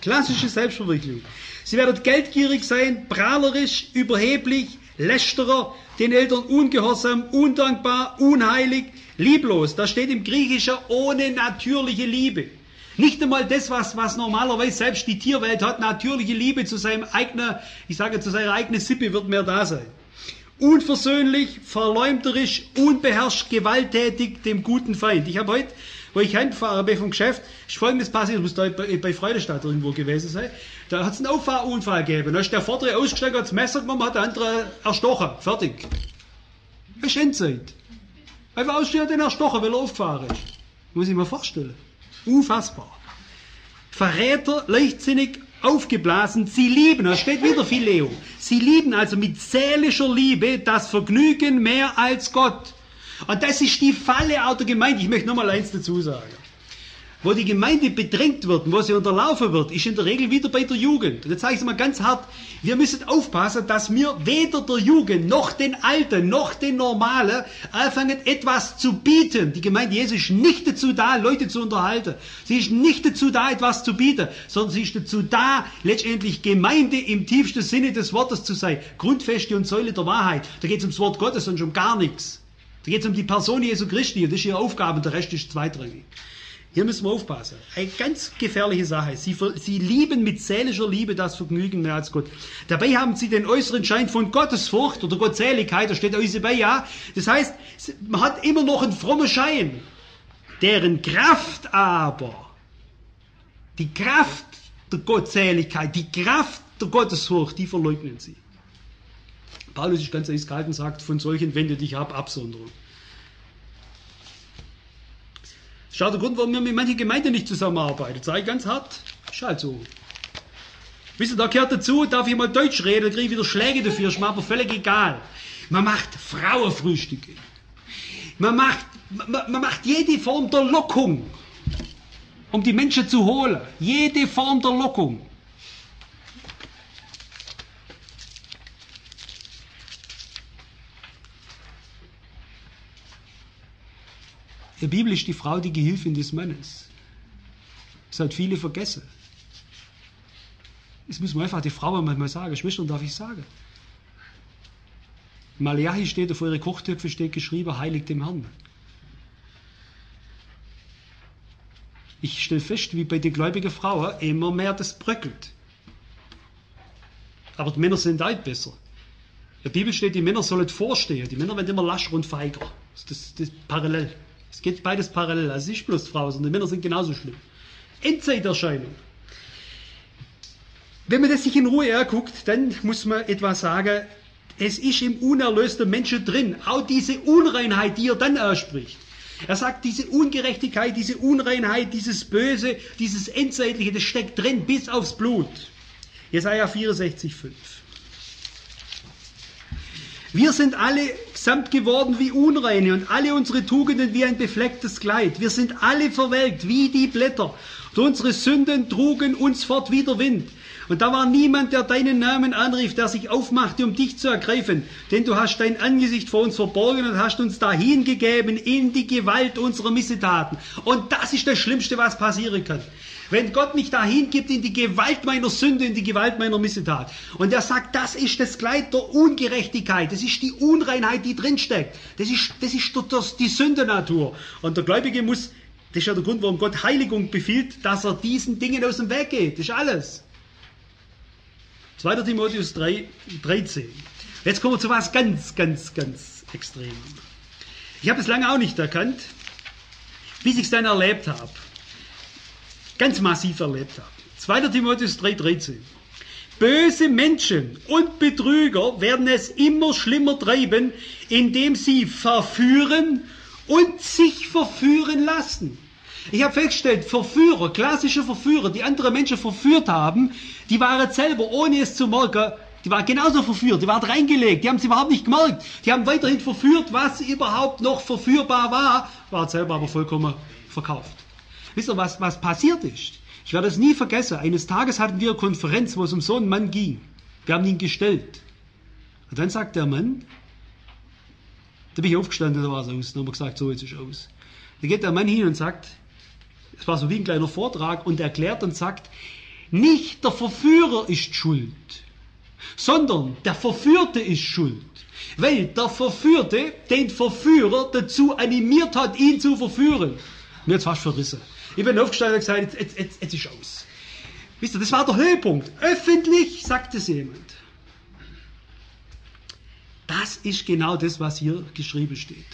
Klassische Selbstverwirklichung. Sie werden geldgierig sein, prahlerisch, überheblich, Lästerer, den Eltern ungehorsam, undankbar, unheilig, lieblos. Da steht im Griechischen ohne natürliche Liebe. Nicht einmal das, was normalerweise selbst die Tierwelt hat, natürliche Liebe zu seinem eigenen, zu seiner eigenen Sippe wird mehr da sein. Unversöhnlich, verleumderisch, unbeherrscht, gewalttätig, dem guten Feind. Ich habe heute, wo ich heimfahre vom Geschäft, ist Folgendes passiert, muss da bei Freudenstadt irgendwo gewesen sein. Da hat es einen Auffahrunfall gegeben. Da ist der Vordere ausgestiegen, hat das Messer genommen, hat der andere erstochen. Fertig. Das ist Endzeit. Einfach ausstehen, den erstochen, weil er aufgefahren ist. Muss ich mir vorstellen. Unfassbar. Verräter, leichtsinnig, aufgeblasen, sie lieben, da steht wieder Phileo, sie lieben also mit seelischer Liebe das Vergnügen mehr als Gott. Und das ist die Falle auch der Gemeinde. Ich möchte nochmal eins dazu sagen. Wo die Gemeinde bedrängt wird und wo sie unterlaufen wird, ist in der Regel wieder bei der Jugend. Und jetzt sage ich es mal ganz hart, wir müssen aufpassen, dass wir weder der Jugend, noch den Alten, noch den Normalen anfangen, etwas zu bieten. Die Gemeinde Jesu ist nicht dazu da, Leute zu unterhalten. Sie ist nicht dazu da, etwas zu bieten, sondern sie ist dazu da, letztendlich Gemeinde im tiefsten Sinne des Wortes zu sein. Grundfeste und Säule der Wahrheit. Da geht es ums Wort Gottes und um gar nichts. Da geht es um die Person Jesu Christi und das ist ihre Aufgabe und der Rest ist zweitrangig. Hier müssen wir aufpassen. Eine ganz gefährliche Sache. Sie lieben mit seelischer Liebe das Vergnügen mehr als Gott. Dabei haben sie den äußeren Schein von Gottesfurcht oder Gottseligkeit, da steht euch bei, ja. Das heißt, man hat immer noch einen frommen Schein. Deren Kraft aber, die Kraft der Gottseligkeit, die Kraft der Gottesfurcht, die verleugnen sie. Paulus ist ganz eiskalt und sagt, von solchen wende dich ab, Absonderung. Schau, der Grund, warum wir mit manchen Gemeinden nicht zusammenarbeiten. Das sage ich ganz hart. Ist halt so. Wisst ihr, da gehört dazu, darf ich mal Deutsch reden, dann kriege ich wieder Schläge dafür, ist mir aber völlig egal. Man macht Frauenfrühstücke. Man macht jede Form der Lockung, um die Menschen zu holen. Jede Form der Lockung. In der Bibel ist die Frau die Gehilfin des Mannes. Das hat viele vergessen. Das muss man einfach die Frau manchmal sagen. Schwestern, darf ich sagen. Malachi steht, auf eure Kochtöpfe steht geschrieben, heilig dem Herrn. Ich stelle fest, wie bei den gläubigen Frauen immer mehr das bröckelt. Aber die Männer sind halt besser. In der Bibel steht, die Männer sollen vorstehen. Die Männer werden immer lascher und feiger. Das ist parallel. Es geht beides parallel, also nicht bloß Frauen, sondern Männer sind genauso schlimm. Endzeiterscheinung. Wenn man das sich in Ruhe anguckt, dann muss man etwas sagen, es ist im unerlösten Menschen drin, auch diese Unreinheit, die er dann ausspricht. Er sagt, diese Ungerechtigkeit, diese Unreinheit, dieses Böse, dieses Endzeitliche, das steckt drin, bis aufs Blut. Jesaja 64,5. Wir sind alle samt geworden wie Unreine und alle unsere Tugenden wie ein beflecktes Kleid. Wir sind alle verwelkt wie die Blätter und unsere Sünden trugen uns fort wie der Wind. Und da war niemand, der deinen Namen anrief, der sich aufmachte, um dich zu ergreifen. Denn du hast dein Angesicht vor uns verborgen und hast uns dahin gegeben in die Gewalt unserer Missetaten. Und das ist das Schlimmste, was passieren kann. Wenn Gott mich dahin gibt in die Gewalt meiner Sünde, in die Gewalt meiner Missetat. Und er sagt, das ist das Kleid der Ungerechtigkeit. Das ist die Unreinheit, die drinsteckt. Das ist die Sündenatur. Und der Gläubige muss, das ist ja der Grund, warum Gott Heiligung befiehlt, dass er diesen Dingen aus dem Weg geht. Das ist alles. 2. Timotheus 3,13. Jetzt kommen wir zu was ganz, ganz, ganz Extremem. Ich habe es lange auch nicht erkannt, bis ich es dann erlebt habe. Ganz massiv erlebt habe. 2. Timotheus 3,13. Böse Menschen und Betrüger werden es immer schlimmer treiben, indem sie verführen und sich verführen lassen. Ich habe festgestellt, Verführer, klassische Verführer, die andere Menschen verführt haben, die waren selber, ohne es zu merken, die waren genauso verführt, die waren reingelegt, die haben es überhaupt nicht gemerkt. Die haben weiterhin verführt, was überhaupt noch verführbar war, war selber aber vollkommen verkauft. Wisst ihr, was passiert ist? Ich werde es nie vergessen. Eines Tages hatten wir eine Konferenz, wo es um so einen Mann ging. Wir haben ihn gestellt. Und dann sagt der Mann, da bin ich aufgestanden, da war es aus. Dann haben wir gesagt, so jetzt ist es aus. Dann geht der Mann hin und sagt, es war so wie ein kleiner Vortrag, und erklärt und sagt, nicht der Verführer ist schuld, sondern der Verführte ist schuld. Weil der Verführte den Verführer dazu animiert hat, ihn zu verführen. Mir hat's fast verrissen. Ich bin aufgestanden und gesagt, jetzt ist aus. Wisst ihr, das war der Höhepunkt. Öffentlich sagt es jemand. Das ist genau das, was hier geschrieben steht.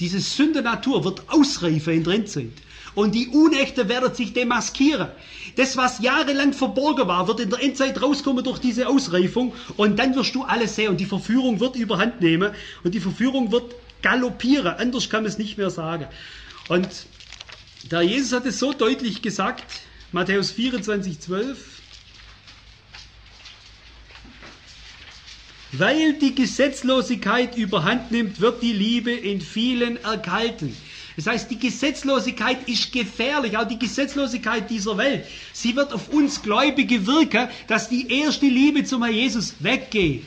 Diese Sünde-Natur wird ausreifen in Trendzeit. Und die Unechte werden sich demaskieren. Das, was jahrelang verborgen war, wird in der Endzeit rauskommen durch diese Ausreifung. Und dann wirst du alles sehen. Und die Verführung wird überhand nehmen. Und die Verführung wird galoppieren. Anders kann man es nicht mehr sagen. Und der Jesus hat es so deutlich gesagt, Matthäus 24, 12. Weil die Gesetzlosigkeit überhand nimmt, wird die Liebe in vielen erkalten. Das heißt, die Gesetzlosigkeit ist gefährlich, auch die Gesetzlosigkeit dieser Welt. Sie wird auf uns Gläubige wirken, dass die erste Liebe zum Herrn Jesus weggeht.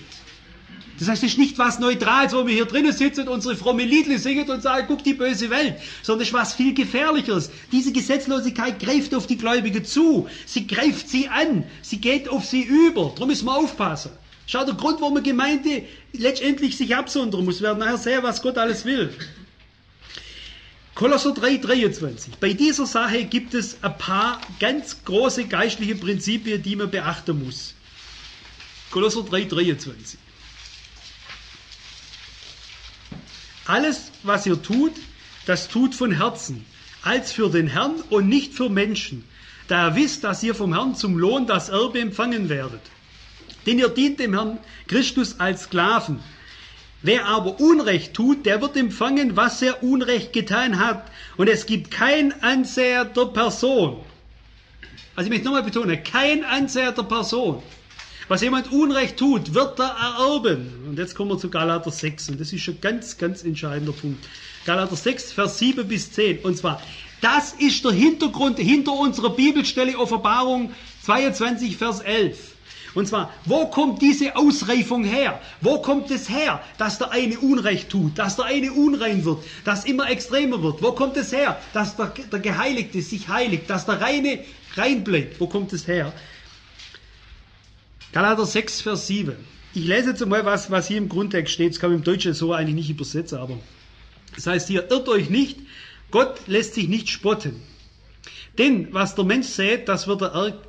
Das heißt, es ist nicht was Neutrales, wo wir hier drinnen sitzen und unsere fromme Liedle singen und sagen, guck die böse Welt, sondern es ist was viel Gefährlicheres. Diese Gesetzlosigkeit greift auf die Gläubigen zu, sie greift sie an, sie geht auf sie über. Darum müssen wir aufpassen. Schau, der Grund, warum eine Gemeinde letztendlich sich absondern muss, wir werden nachher sehen, was Gott alles will. Kolosser 3, 23. Bei dieser Sache gibt es ein paar ganz große geistliche Prinzipien, die man beachten muss. Kolosser 3, 23. Alles, was ihr tut, das tut von Herzen, als für den Herrn und nicht für Menschen, da ihr wisst, dass ihr vom Herrn zum Lohn das Erbe empfangen werdet. Denn ihr dient dem Herrn Christus als Sklaven. Wer aber Unrecht tut, der wird empfangen, was er Unrecht getan hat. Und es gibt kein Anseher der Person. Also ich möchte nochmal betonen, kein Anseher der Person. Was jemand Unrecht tut, wird er ererben. Und jetzt kommen wir zu Galater 6. Und das ist ein ganz, ganz entscheidender Punkt. Galater 6, Vers 7 bis 10. Und zwar, das ist der Hintergrund hinter unserer Bibelstelle Offenbarung 22, Vers 11. Und zwar, wo kommt diese Ausreifung her? Wo kommt es her, dass der eine Unrecht tut, dass der eine unrein wird, dass immer extremer wird? Wo kommt es her, dass der Geheiligte sich heiligt, dass der Reine rein bleibt? Wo kommt es her? Galater 6, Vers 7. Ich lese jetzt mal, was hier im Grundtext steht. Das kann man im Deutschen so eigentlich nicht übersetzen, aber das heißt hier, irrt euch nicht, Gott lässt sich nicht spotten. Denn was der Mensch sät, das wird er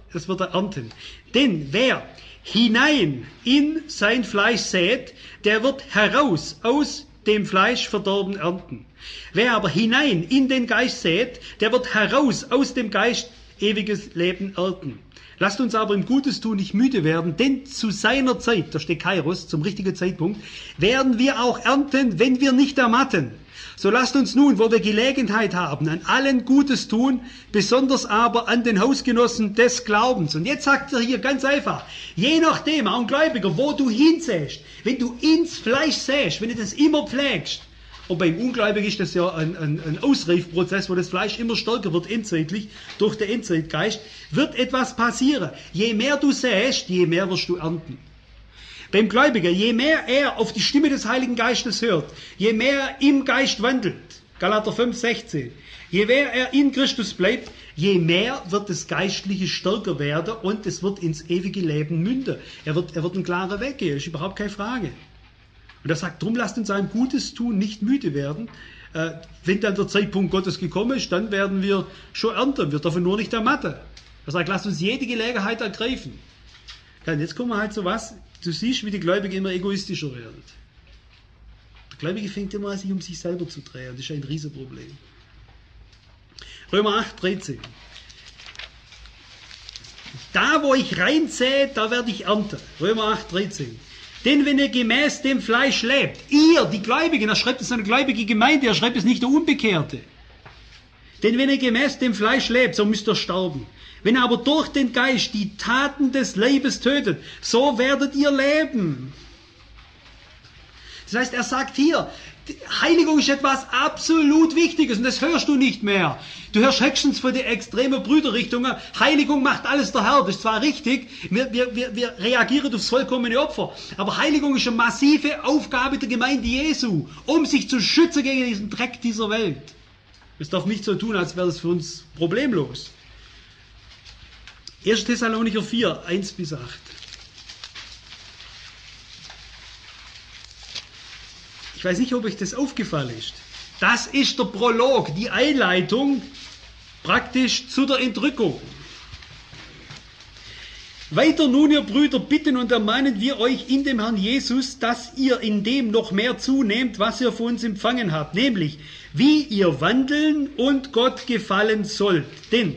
ernten. Denn wer hinein in sein Fleisch sät, der wird heraus aus dem Fleisch Verderben ernten. Wer aber hinein in den Geist sät, der wird heraus aus dem Geist ewiges Leben ernten. Lasst uns aber im Gutes tun nicht müde werden, denn zu seiner Zeit, da steht Kairos, zum richtigen Zeitpunkt, werden wir auch ernten, wenn wir nicht ermatten. So lasst uns nun, wo wir Gelegenheit haben, an allen Gutes tun, besonders aber an den Hausgenossen des Glaubens. Und jetzt sagt er hier ganz einfach, je nachdem, auch ein Gläubiger, wo du hinsäst, wenn du ins Fleisch säst, wenn du das immer pflegst, und beim Ungläubigen ist das ja ein Ausreifprozess, wo das Fleisch immer stärker wird, endzeitlich, durch den Endzeitgeist, wird etwas passieren. Je mehr du säst, je mehr wirst du ernten. Beim Gläubigen, je mehr er auf die Stimme des Heiligen Geistes hört, je mehr er im Geist wandelt, Galater 5, 16, je mehr er in Christus bleibt, je mehr wird das Geistliche stärker werden und es wird ins ewige Leben münden. Er wird einen klaren Weg gehen, ist überhaupt keine Frage. Und er sagt, drum lasst uns ein Gutes tun, nicht müde werden. Wenn dann der Zeitpunkt Gottes gekommen ist, dann werden wir schon ernten. Wir dürfen nur nicht ermatten. Er sagt, lasst uns jede Gelegenheit ergreifen. Und jetzt kommen wir halt so was. Du siehst, wie die Gläubigen immer egoistischer werden. Der Gläubige fängt immer an, sich um sich selber zu drehen. Das ist ein Riesenproblem. Römer 8, 13. Da, wo ich reinsähe, da werde ich ernten. Römer 8, 13. Denn wenn ihr gemäß dem Fleisch lebt, ihr, die Gläubigen, er schreibt es an eine gläubige Gemeinde, er schreibt es nicht der Unbekehrte. Denn wenn ihr gemäß dem Fleisch lebt, so müsst ihr sterben. Wenn ihr aber durch den Geist die Taten des Leibes tötet, so werdet ihr leben. Das heißt, er sagt hier, Heiligung ist etwas absolut Wichtiges und das hörst du nicht mehr. Du hörst höchstens von den extremen Brüderrichtungen, Heiligung macht alles der Herr, das ist zwar richtig, wir reagieren aufs vollkommene Opfer, aber Heiligung ist eine massive Aufgabe der Gemeinde Jesu, um sich zu schützen gegen diesen Dreck dieser Welt. Es darf nicht so tun, als wäre es für uns problemlos. 1. Thessalonicher 4, 1 bis 8. Ich weiß nicht, ob euch das aufgefallen ist. Das ist der Prolog, die Einleitung praktisch zu der Entrückung. Weiter nun, ihr Brüder, bitten und ermahnen wir euch in dem Herrn Jesus, dass ihr in dem noch mehr zunehmt, was ihr von uns empfangen habt, nämlich wie ihr wandeln und Gott gefallen sollt. Denn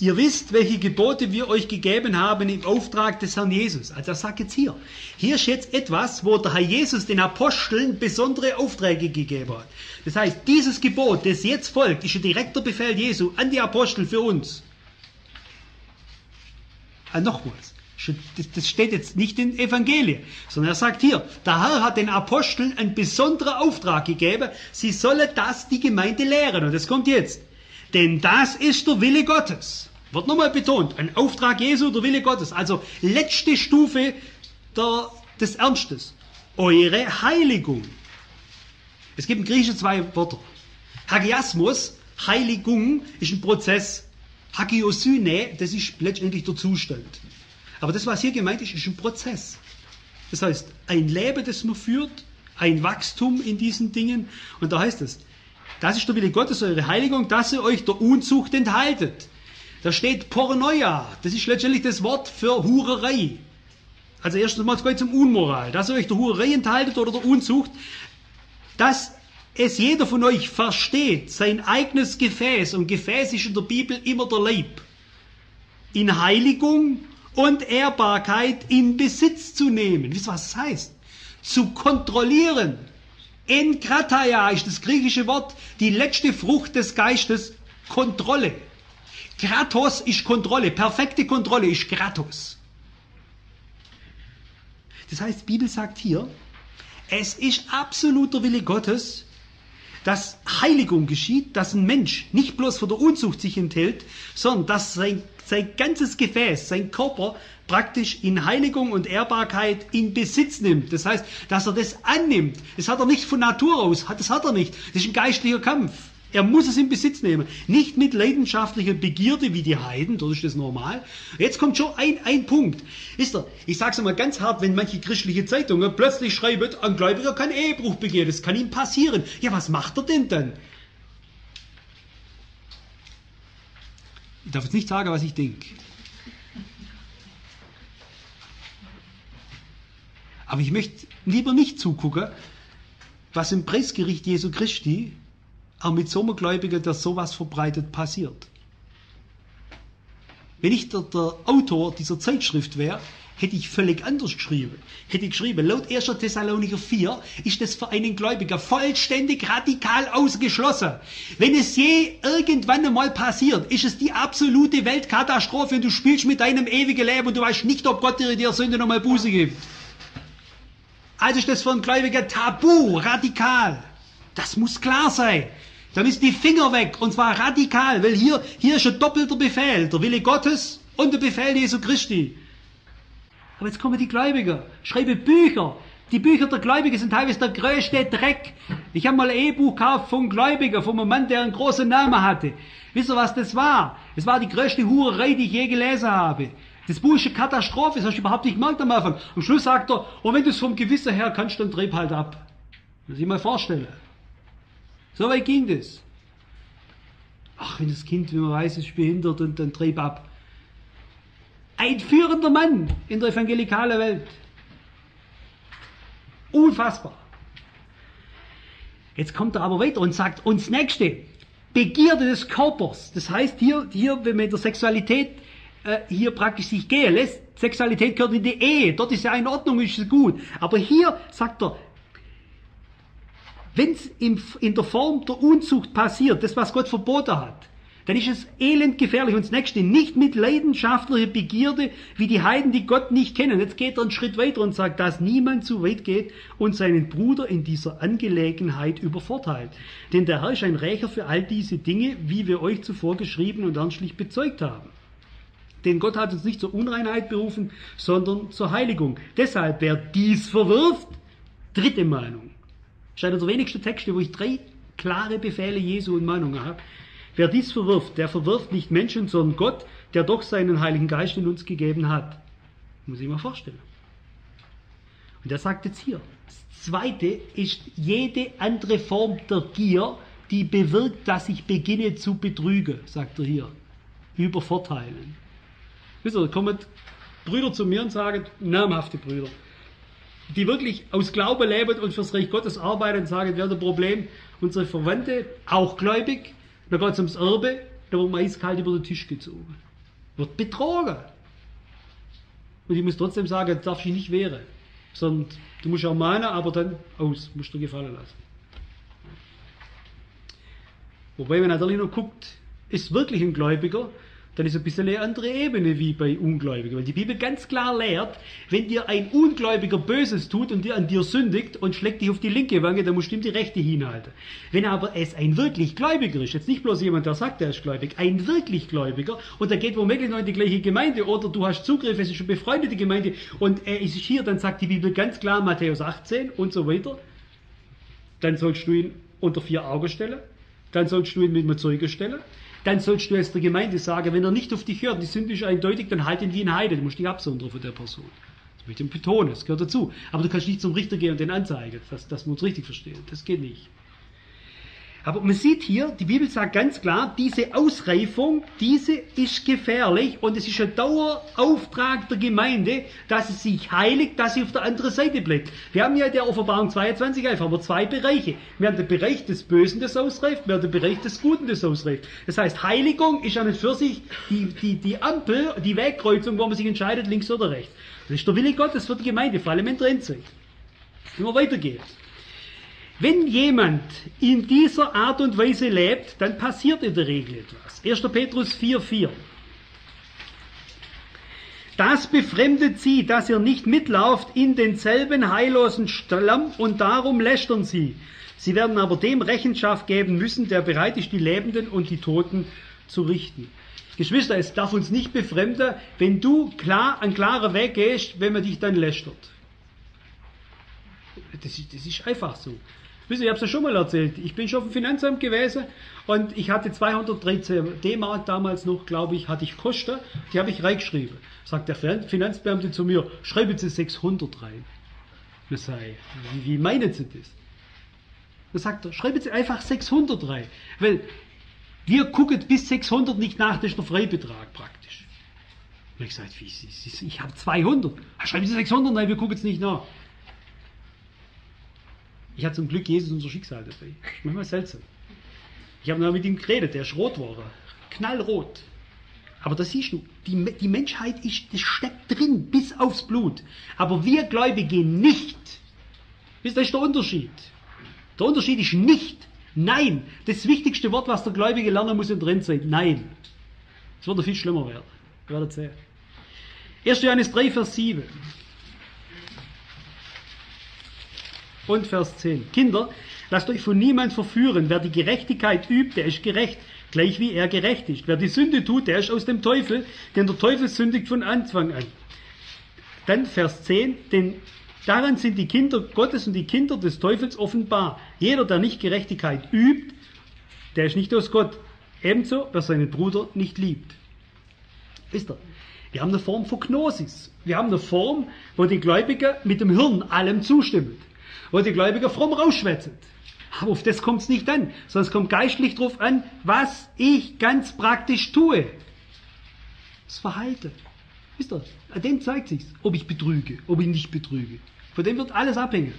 ihr wisst, welche Gebote wir euch gegeben haben im Auftrag des Herrn Jesus. Also das sagt jetzt hier. Hier ist jetzt etwas, wo der Herr Jesus den Aposteln besondere Aufträge gegeben hat. Das heißt, dieses Gebot, das jetzt folgt, ist ein direkter Befehl Jesu an die Apostel für uns. Also nochmals, das steht jetzt nicht in Evangelien, sondern er sagt hier, der Herr hat den Aposteln einen besonderen Auftrag gegeben, sie sollen das die Gemeinde lehren. Und das kommt jetzt. Denn das ist der Wille Gottes. Wird nochmal betont, ein Auftrag Jesu, der Wille Gottes. Also letzte Stufe des Ernstes. Eure Heiligung. Es gibt im Griechischen zwei Wörter. Hagiasmus, Heiligung, ist ein Prozess. Hagiosyne, das ist letztendlich der Zustand. Aber das, was hier gemeint ist, ist ein Prozess. Das heißt, ein Leben, das man führt, ein Wachstum in diesen Dingen. Und da heißt es, das ist der Wille Gottes, eure Heiligung, dass ihr euch der Unzucht enthaltet. Da steht Porneia, das ist letztendlich das Wort für Hurerei. Also erstens mal geht es um Unmoral, dass ihr euch der Hurerei enthaltet oder der Unzucht, dass es jeder von euch versteht, sein eigenes Gefäß, und Gefäß ist in der Bibel immer der Leib, in Heiligung und Ehrbarkeit in Besitz zu nehmen. Wisst ihr, was das heißt? Zu kontrollieren. Enkrataia ist das griechische Wort, die letzte Frucht des Geistes, Kontrolle. Kratos ist Kontrolle, perfekte Kontrolle ist Kratos. Das heißt, die Bibel sagt hier, es ist absoluter Wille Gottes, dass Heiligung geschieht, dass ein Mensch nicht bloß von der Unzucht sich enthält, sondern dass sein ganzes Gefäß, sein Körper praktisch in Heiligung und Ehrbarkeit in Besitz nimmt. Das heißt, dass er das annimmt. Das hat er nicht von Natur aus, das hat er nicht. Das ist ein geistlicher Kampf. Er muss es in Besitz nehmen. Nicht mit leidenschaftlicher Begierde wie die Heiden, dort ist das normal. Jetzt kommt schon ein Punkt. Wisst ihr, ich sage es mal ganz hart, wenn manche christliche Zeitungen plötzlich schreiben, ein Gläubiger kann Ehebruch begehen, das kann ihm passieren. Ja, was macht er denn dann? Ich darf jetzt nicht sagen, was ich denke. Aber ich möchte lieber nicht zugucken, was im Preisgericht Jesu Christi auch mit so einem Gläubigen, der sowas verbreitet, passiert. Wenn ich der Autor dieser Zeitschrift wäre, hätte ich völlig anders geschrieben. Hätte ich geschrieben, laut 1. Thessalonicher 4 ist das für einen Gläubiger vollständig radikal ausgeschlossen. Wenn es je irgendwann einmal passiert, ist es die absolute Weltkatastrophe und du spielst mit deinem ewigen Leben und du weißt nicht, ob Gott dir in der Sünde nochmal Buße gibt. Also ist das für einen Gläubiger tabu, radikal. Das muss klar sein. Da müssen die Finger weg, und zwar radikal, weil hier ist ein doppelter Befehl, der Wille Gottes und der Befehl Jesu Christi. Aber jetzt kommen die Gläubiger, schreiben Bücher. Die Bücher der Gläubigen sind teilweise der größte Dreck. Ich habe mal ein E-Buch gekauft von Gläubiger, von einem Mann, der einen großen Namen hatte. Wisst ihr, was das war? Es war die größte Hurerei, die ich je gelesen habe. Das Buch ist eine Katastrophe, das hast du überhaupt nicht gemerkt am Anfang. Am Schluss sagt er, und wenn du es vom Gewissen her kannst, dann treib halt ab. Muss ich mal vorstellen. So weit ging das. Ach, wenn das Kind, wie man weiß, ist behindert, und dann trieb ab. Ein führender Mann in der evangelikalen Welt. Unfassbar. Jetzt kommt er aber weiter und sagt, und das Nächste, Begierde des Körpers. Das heißt hier wenn man in der Sexualität hier praktisch sich gehen lässt, Sexualität gehört in die Ehe, dort ist ja in Ordnung, ist es gut. Aber hier sagt er, wenn es in der Form der Unzucht passiert, das, was Gott verboten hat, dann ist es elendgefährlich. Und das Nächste, nicht mit leidenschaftlicher Begierde wie die Heiden, die Gott nicht kennen. Jetzt geht er einen Schritt weiter und sagt, dass niemand zu weit geht und seinen Bruder in dieser Angelegenheit übervorteilt. Denn der Herr ist ein Rächer für all diese Dinge, wie wir euch zuvor geschrieben und ernstlich bezeugt haben. Denn Gott hat uns nicht zur Unreinheit berufen, sondern zur Heiligung. Deshalb, wer dies verwirft, dritte Meinung. Das ist einer der wenigsten Texte, wo ich drei klare Befehle Jesu und Meinungen habe. Wer dies verwirft, der verwirft nicht Menschen, sondern Gott, der doch seinen Heiligen Geist in uns gegeben hat. Muss ich mal vorstellen. Und er sagt jetzt hier, das Zweite ist jede andere Form der Gier, die bewirkt, dass ich beginne zu betrügen, sagt er hier. Übervorteilen. Wisst ihr, da kommen Brüder zu mir und sagen, namhafte Brüder, die wirklich aus Glaube leben und fürs Reich Gottes arbeiten und sagen, wir haben ein Problem, unsere Verwandte, auch gläubig, da geht es ums Erbe, da wird man eiskalt über den Tisch gezogen. Wird betrogen. Und ich muss trotzdem sagen, das darf ich nicht wehren. Sondern du musst auch meinen, aber dann aus, musst du gefallen lassen. Wobei, wenn man natürlich noch guckt, ist wirklich ein Gläubiger, dann ist ein bisschen eine andere Ebene wie bei Ungläubigen. Weil die Bibel ganz klar lehrt, wenn dir ein Ungläubiger Böses tut und dir an dir sündigt und schlägt dich auf die linke Wange, dann musst du ihm die rechte hinhalten. Wenn aber es ein wirklich Gläubiger ist, jetzt nicht bloß jemand, der sagt, er ist gläubig, ein wirklich Gläubiger, und der geht womöglich noch in die gleiche Gemeinde, oder du hast Zugriff, es ist eine befreundete Gemeinde, und er ist hier, dann sagt die Bibel ganz klar, Matthäus 18 und so weiter, dann sollst du ihn unter 4 Augen stellen, dann sollst du ihn mit einem Zeugen stellen, dann sollst du jetzt der Gemeinde sagen, wenn er nicht auf dich hört, die Sünde ist eindeutig, dann halt ihn wie ein Heide, du musst dich absondern von der Person. Das möchte ich betonen, das gehört dazu. Aber du kannst nicht zum Richter gehen und den anzeigen, dass wir uns richtig verstehen, das geht nicht. Aber man sieht hier, die Bibel sagt ganz klar, diese Ausreifung, diese ist gefährlich und es ist ein Dauerauftrag der Gemeinde, dass sie sich heiligt, dass sie auf der anderen Seite bleibt. Wir haben ja der Offenbarung 22 einfach nur 2 Bereiche. Wir haben den Bereich des Bösen, das ausreift, wir haben den Bereich des Guten, das ausreift. Das heißt, Heiligung ist an und für sich die Ampel, die Wegkreuzung, wo man sich entscheidet, links oder rechts. Das ist der Wille Gottes für die Gemeinde, vor allem in der Endzeit. Immer weitergeht. Wenn jemand in dieser Art und Weise lebt, dann passiert in der Regel etwas. 1. Petrus 4,4. Das befremdet sie, dass ihr nicht mitlauft in denselben heillosen Schlamm und darum lästern sie. Sie werden aber dem Rechenschaft geben müssen, der bereit ist, die Lebenden und die Toten zu richten. Geschwister, es darf uns nicht befremden, wenn du einen klaren Weg gehst, wenn man dich dann lästert. Das ist einfach so. Wisst ihr, ich habe es ja schon mal erzählt, ich bin schon auf dem Finanzamt gewesen und ich hatte 213 D-Mark damals noch, glaube ich, hatte ich Kosten, die habe ich reingeschrieben. Sagt der Finanzbeamte zu mir, schreiben Sie 600 rein. Das sei, wie meinen Sie das? Da sagt er, schreiben Sie einfach 600 rein, weil wir gucken bis 600 nicht nach, das ist der Freibetrag praktisch. Und ich sage, ich habe 200, schreiben Sie 600 rein, wir gucken es nicht nach. Ich hatte zum Glück Jesus unser Schicksal dabei. Manchmal seltsam. Ich habe noch mit ihm geredet, der ist rot war. Knallrot. Aber das siehst du, die Menschheit ist, das steckt drin, bis aufs Blut. Aber wir Gläubige nicht. Wisst ihr, das ist der Unterschied. Der Unterschied ist nicht. Nein. Das wichtigste Wort, was der Gläubige lernen muss, in drin sein. Nein. Es wird noch viel schlimmer werden. Ich werde es sehen. 1. Johannes 3, Vers 7. Und Vers 10. Kinder, lasst euch von niemand verführen. Wer die Gerechtigkeit übt, der ist gerecht, gleich wie er gerecht ist. Wer die Sünde tut, der ist aus dem Teufel, denn der Teufel sündigt von Anfang an. Dann Vers 10. Denn daran sind die Kinder Gottes und die Kinder des Teufels offenbar. Jeder, der nicht Gerechtigkeit übt, der ist nicht aus Gott. Ebenso, wer seinen Bruder nicht liebt. Wisst ihr? Wir haben eine Form von Gnosis. Wir haben eine Form, wo die Gläubigen mit dem Hirn allem zustimmen. Wo die Gläubiger fromm rausschwätzen. Aber auf das kommt es nicht an, sondern es kommt geistlich drauf an, was ich ganz praktisch tue. Das Verhalten. Wisst ihr, an dem zeigt sich's, ob ich betrüge, ob ich nicht betrüge. Von dem wird alles abhängen.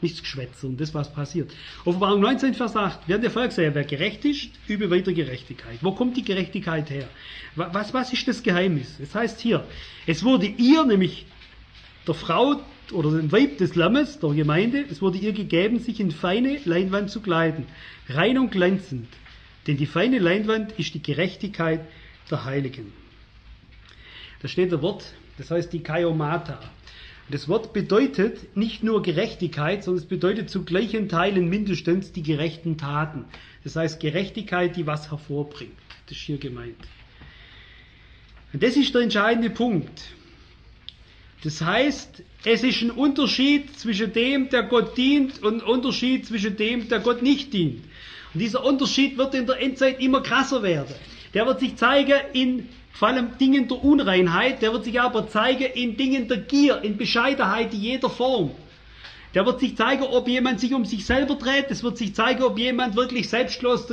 Nichts Geschwätze und das, was passiert. Offenbarung 19, Vers 8. Während der Volk sagt, wer gerecht ist, übe weiter Gerechtigkeit. Wo kommt die Gerechtigkeit her? Was ist das Geheimnis? Es heißt hier, es wurde ihr, nämlich der Frau oder dem Weib des Lammes, der Gemeinde, es wurde ihr gegeben, sich in feine Leinwand zu kleiden, rein und glänzend. Denn die feine Leinwand ist die Gerechtigkeit der Heiligen. Da steht ein Wort, das heißt die Kaiomata. Das Wort bedeutet nicht nur Gerechtigkeit, sondern es bedeutet zu gleichen Teilen mindestens die gerechten Taten. Das heißt Gerechtigkeit, die was hervorbringt. Das ist hier gemeint. Und das ist der entscheidende Punkt. Das heißt, es ist ein Unterschied zwischen dem, der Gott dient, und ein Unterschied zwischen dem, der Gott nicht dient. Und dieser Unterschied wird in der Endzeit immer krasser werden. Der wird sich zeigen in vor allem Dingen der Unreinheit, der wird sich aber zeigen in Dingen der Gier, in Bescheidenheit in jeder Form. Der wird sich zeigen, ob jemand sich um sich selber dreht, es wird sich zeigen, ob jemand wirklich selbstlos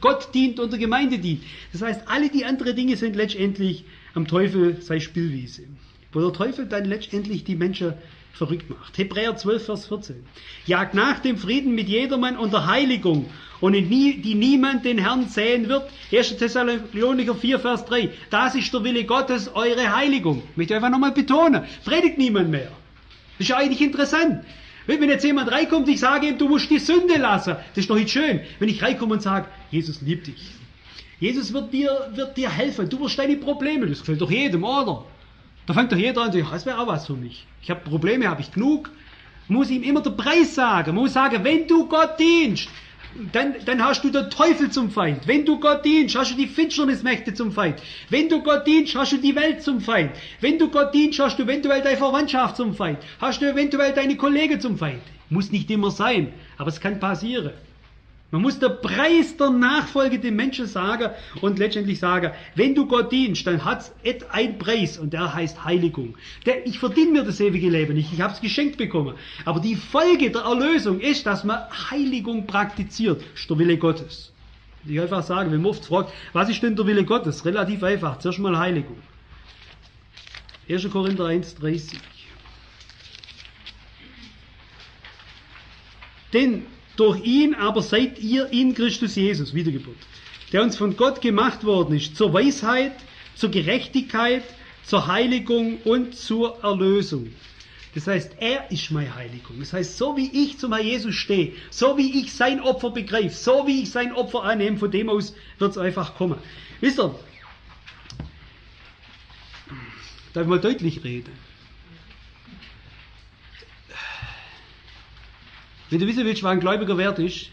Gott dient und der Gemeinde dient. Das heißt, alle die anderen Dinge sind letztendlich am Teufel seine Spielwiese, wo der Teufel dann letztendlich die Menschen verrückt macht. Hebräer 12, Vers 14. Jagt nach dem Frieden mit jedermann unter Heiligung, und in die niemand den Herrn sehen wird. 1. Thessalonicher 4, Vers 3. Das ist der Wille Gottes, eure Heiligung. Ich möchte einfach nochmal betonen. Predigt niemand mehr. Das ist ja eigentlich interessant. Wenn jetzt jemand reinkommt, ich sage ihm, du musst die Sünde lassen. Das ist doch nicht schön. Wenn ich reinkomme und sage, Jesus liebt dich. Jesus wird dir helfen. Du wirst deine Probleme. Das gefällt doch jedem, oder? Da fängt doch jeder an, das wäre auch was für mich. Ich habe Probleme, habe ich genug. Muss ihm immer den Preis sagen. Man muss sagen, wenn du Gott dienst, dann hast du den Teufel zum Feind. Wenn du Gott dienst, hast du die Finsternismächte zum Feind. Wenn du Gott dienst, hast du die Welt zum Feind. Wenn du Gott dienst, hast du eventuell deine Verwandtschaft zum Feind. Hast du eventuell deine Kollegen zum Feind. Muss nicht immer sein, aber es kann passieren. Man muss den Preis der Nachfolge dem Menschen sagen und letztendlich sagen, wenn du Gott dienst, dann hat es einen Preis und der heißt Heiligung. Ich verdiene mir das ewige Leben nicht, ich habe es geschenkt bekommen. Aber die Folge der Erlösung ist, dass man Heiligung praktiziert. Das ist der Wille Gottes. Ich einfach sagen, wenn man oft fragt, was ist denn der Wille Gottes? Relativ einfach, zuerst mal Heiligung. 1. Korinther 1,30. Denn durch ihn aber seid ihr in Christus Jesus, Wiedergeburt, der uns von Gott gemacht worden ist, zur Weisheit, zur Gerechtigkeit, zur Heiligung und zur Erlösung. Das heißt, er ist meine Heiligung. Das heißt, so wie ich zum Herrn Jesus stehe, so wie ich sein Opfer begreife, so wie ich sein Opfer annehme, von dem aus wird es einfach kommen. Wisst ihr, darf ich mal deutlich reden? Wenn du wissen willst, was ein Gläubiger wert ist,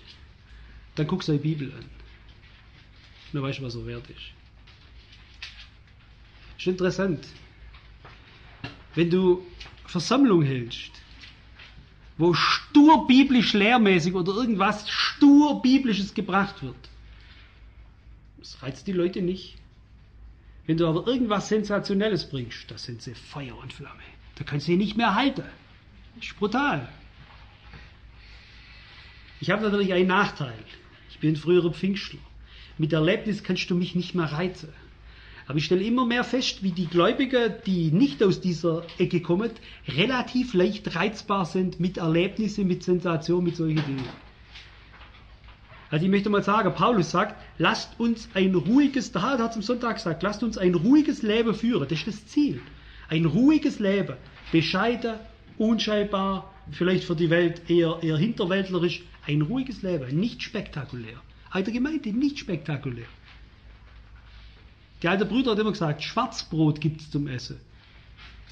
dann guck seine Bibel an. Dann weißt du, was er wert ist. Ist interessant. Wenn du Versammlung hältst, wo stur biblisch lehrmäßig oder irgendwas stur biblisches gebracht wird, das reizt die Leute nicht. Wenn du aber irgendwas Sensationelles bringst, da sind sie Feuer und Flamme. Da kannst du sie nicht mehr halten. Das ist brutal. Ich habe natürlich einen Nachteil. Ich bin früherer Pfingstler. Mit Erlebnis kannst du mich nicht mehr reizen. Aber ich stelle immer mehr fest, wie die Gläubiger, die nicht aus dieser Ecke kommen, relativ leicht reizbar sind mit Erlebnissen, mit Sensationen, mit solchen Dingen. Also ich möchte mal sagen, Paulus sagt, lasst uns ein ruhiges, der hat es am Sonntag gesagt, lasst uns ein ruhiges Leben führen. Das ist das Ziel. Ein ruhiges Leben. Bescheiden, unscheinbar, vielleicht für die Welt eher hinterwäldlerisch. Ein ruhiges Leben, nicht spektakulär. Alte Gemeinde, nicht spektakulär. Der alte Bruder hat immer gesagt, Schwarzbrot gibt es zum Essen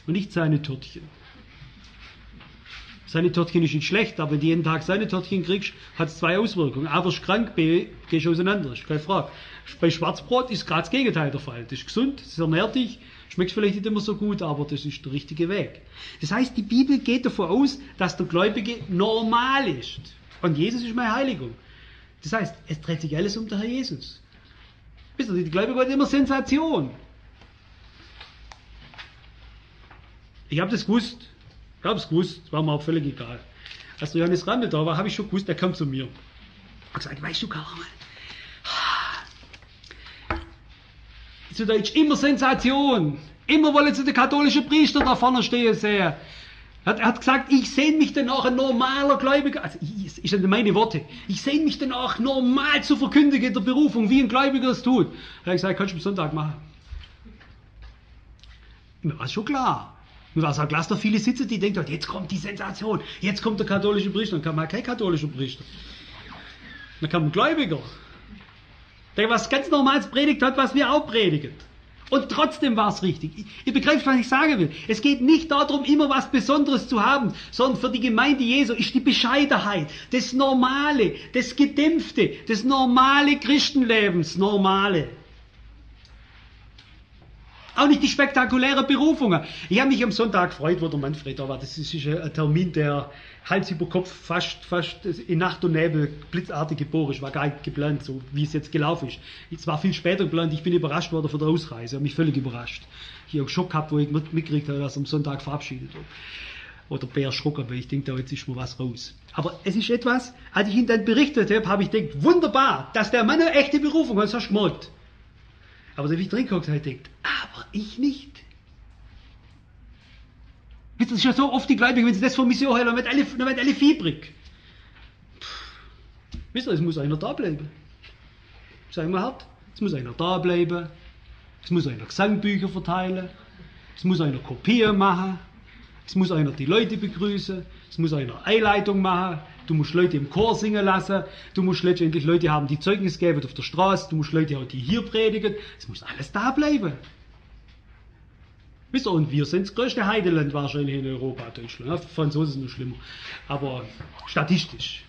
und nicht seine Törtchen. Seine Törtchen ist nicht schlecht, aber wenn du jeden Tag seine Törtchen kriegst, hat es zwei Auswirkungen. A, wirst krank, B, gehst auseinander, ist keine Frage. Bei Schwarzbrot ist gerade das Gegenteil der Fall. Das ist gesund, das ernährt dich, schmeckt vielleicht nicht immer so gut, aber das ist der richtige Weg. Das heißt, die Bibel geht davon aus, dass der Gläubige normal ist. Und Jesus ist meine Heiligung. Das heißt, es dreht sich alles um den Herr Jesus. Wisst ihr, die Gläubigen wollen immer Sensation. Ich habe das gewusst. Ich habe es gewusst. War mir auch völlig egal. Als der Johannes Randl da war, habe ich schon gewusst, der kam zu mir. Ich habe gesagt, weißt du, Karl-Hermann, zu Deutsch immer Sensation. Immer wollen sie den katholischen Priester da vorne stehen sehen. Er hat gesagt, ich sehne mich danach, ein normaler Gläubiger, also das sind meine Worte, ich sehne mich danach, normal zu verkündigen in der Berufung, wie ein Gläubiger das tut. Da habe ich gesagt, kannst du am Sonntag machen. Mir war es schon klar. Mir war es auch klar, dass viele sitzen, die denken, jetzt kommt die Sensation, jetzt kommt der katholische Priester. Dann kam halt kein katholischer Priester. Dann kam ein Gläubiger. der was ganz Normales predigt hat, was wir auch predigen. Und trotzdem war es richtig. Ihr begreift, was ich sagen will. Es geht nicht darum, immer was Besonderes zu haben, sondern für die Gemeinde Jesu ist die Bescheidenheit, das Normale, das Gedämpfte, das normale Christenlebens, normale. Auch nicht die spektakulären Berufungen. Ich habe mich am Sonntag gefreut, wo der Manfred da war. Das ist ein Termin, der Hals über Kopf fast in Nacht und Nebel blitzartig geboren ist. War gar nicht geplant, so wie es jetzt gelaufen ist. Es war viel später geplant. Ich bin überrascht worden von der Ausreise. Ich habe mich völlig überrascht. Ich habe einen Schock gehabt, wo ich mitgekriegt habe, dass am Sonntag verabschiedet wurde. Oder Bär Schrocker, weil ich denke, da jetzt ist mir was raus. Aber es ist etwas, als ich ihn dann berichtet habe, habe ich gedacht, wunderbar, dass der Mann eine echte Berufung hat. Das hast du gemerkt. Aber der Wichtig hat denkt, aber ich nicht. Das ist ja so oft die Gläubigen, wenn sie das von Mission hören, dann werden alle fiebrig. Wisst ihr, es muss einer da bleiben. Sagen wir hart, es muss einer da bleiben, es muss einer Gesangbücher verteilen, es muss einer Kopien machen, es muss einer die Leute begrüßen, es muss einer Einleitung machen. Du musst Leute im Chor singen lassen, du musst letztendlich Leute haben, die Zeugnis geben auf der Straße, du musst Leute haben, die hier predigen, es muss alles da bleiben. Wisst ihr, und wir sind das größte Heideland wahrscheinlich in Europa, Deutschland. Ja, Franzosen sind noch schlimmer, aber statistisch.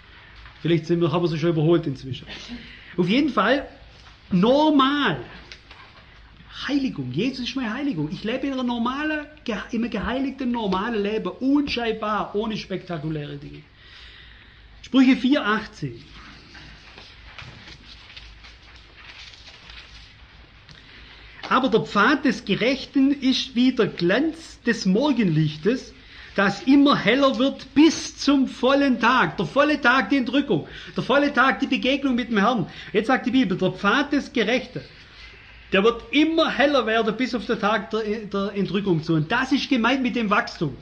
Vielleicht haben wir sie schon überholt inzwischen. Auf jeden Fall, normal. Heiligung, Jesus ist meine Heiligung. Ich lebe in einem geheiligten, normalen Leben, unscheinbar, ohne spektakuläre Dinge. Sprüche 4,18. Aber der Pfad des Gerechten ist wie der Glanz des Morgenlichtes, das immer heller wird bis zum vollen Tag. Der volle Tag, die Entrückung. Der volle Tag, die Begegnung mit dem Herrn. Jetzt sagt die Bibel, der Pfad des Gerechten, der wird immer heller werden bis auf den Tag der Entrückung zu. Und das ist gemeint mit dem Wachstum.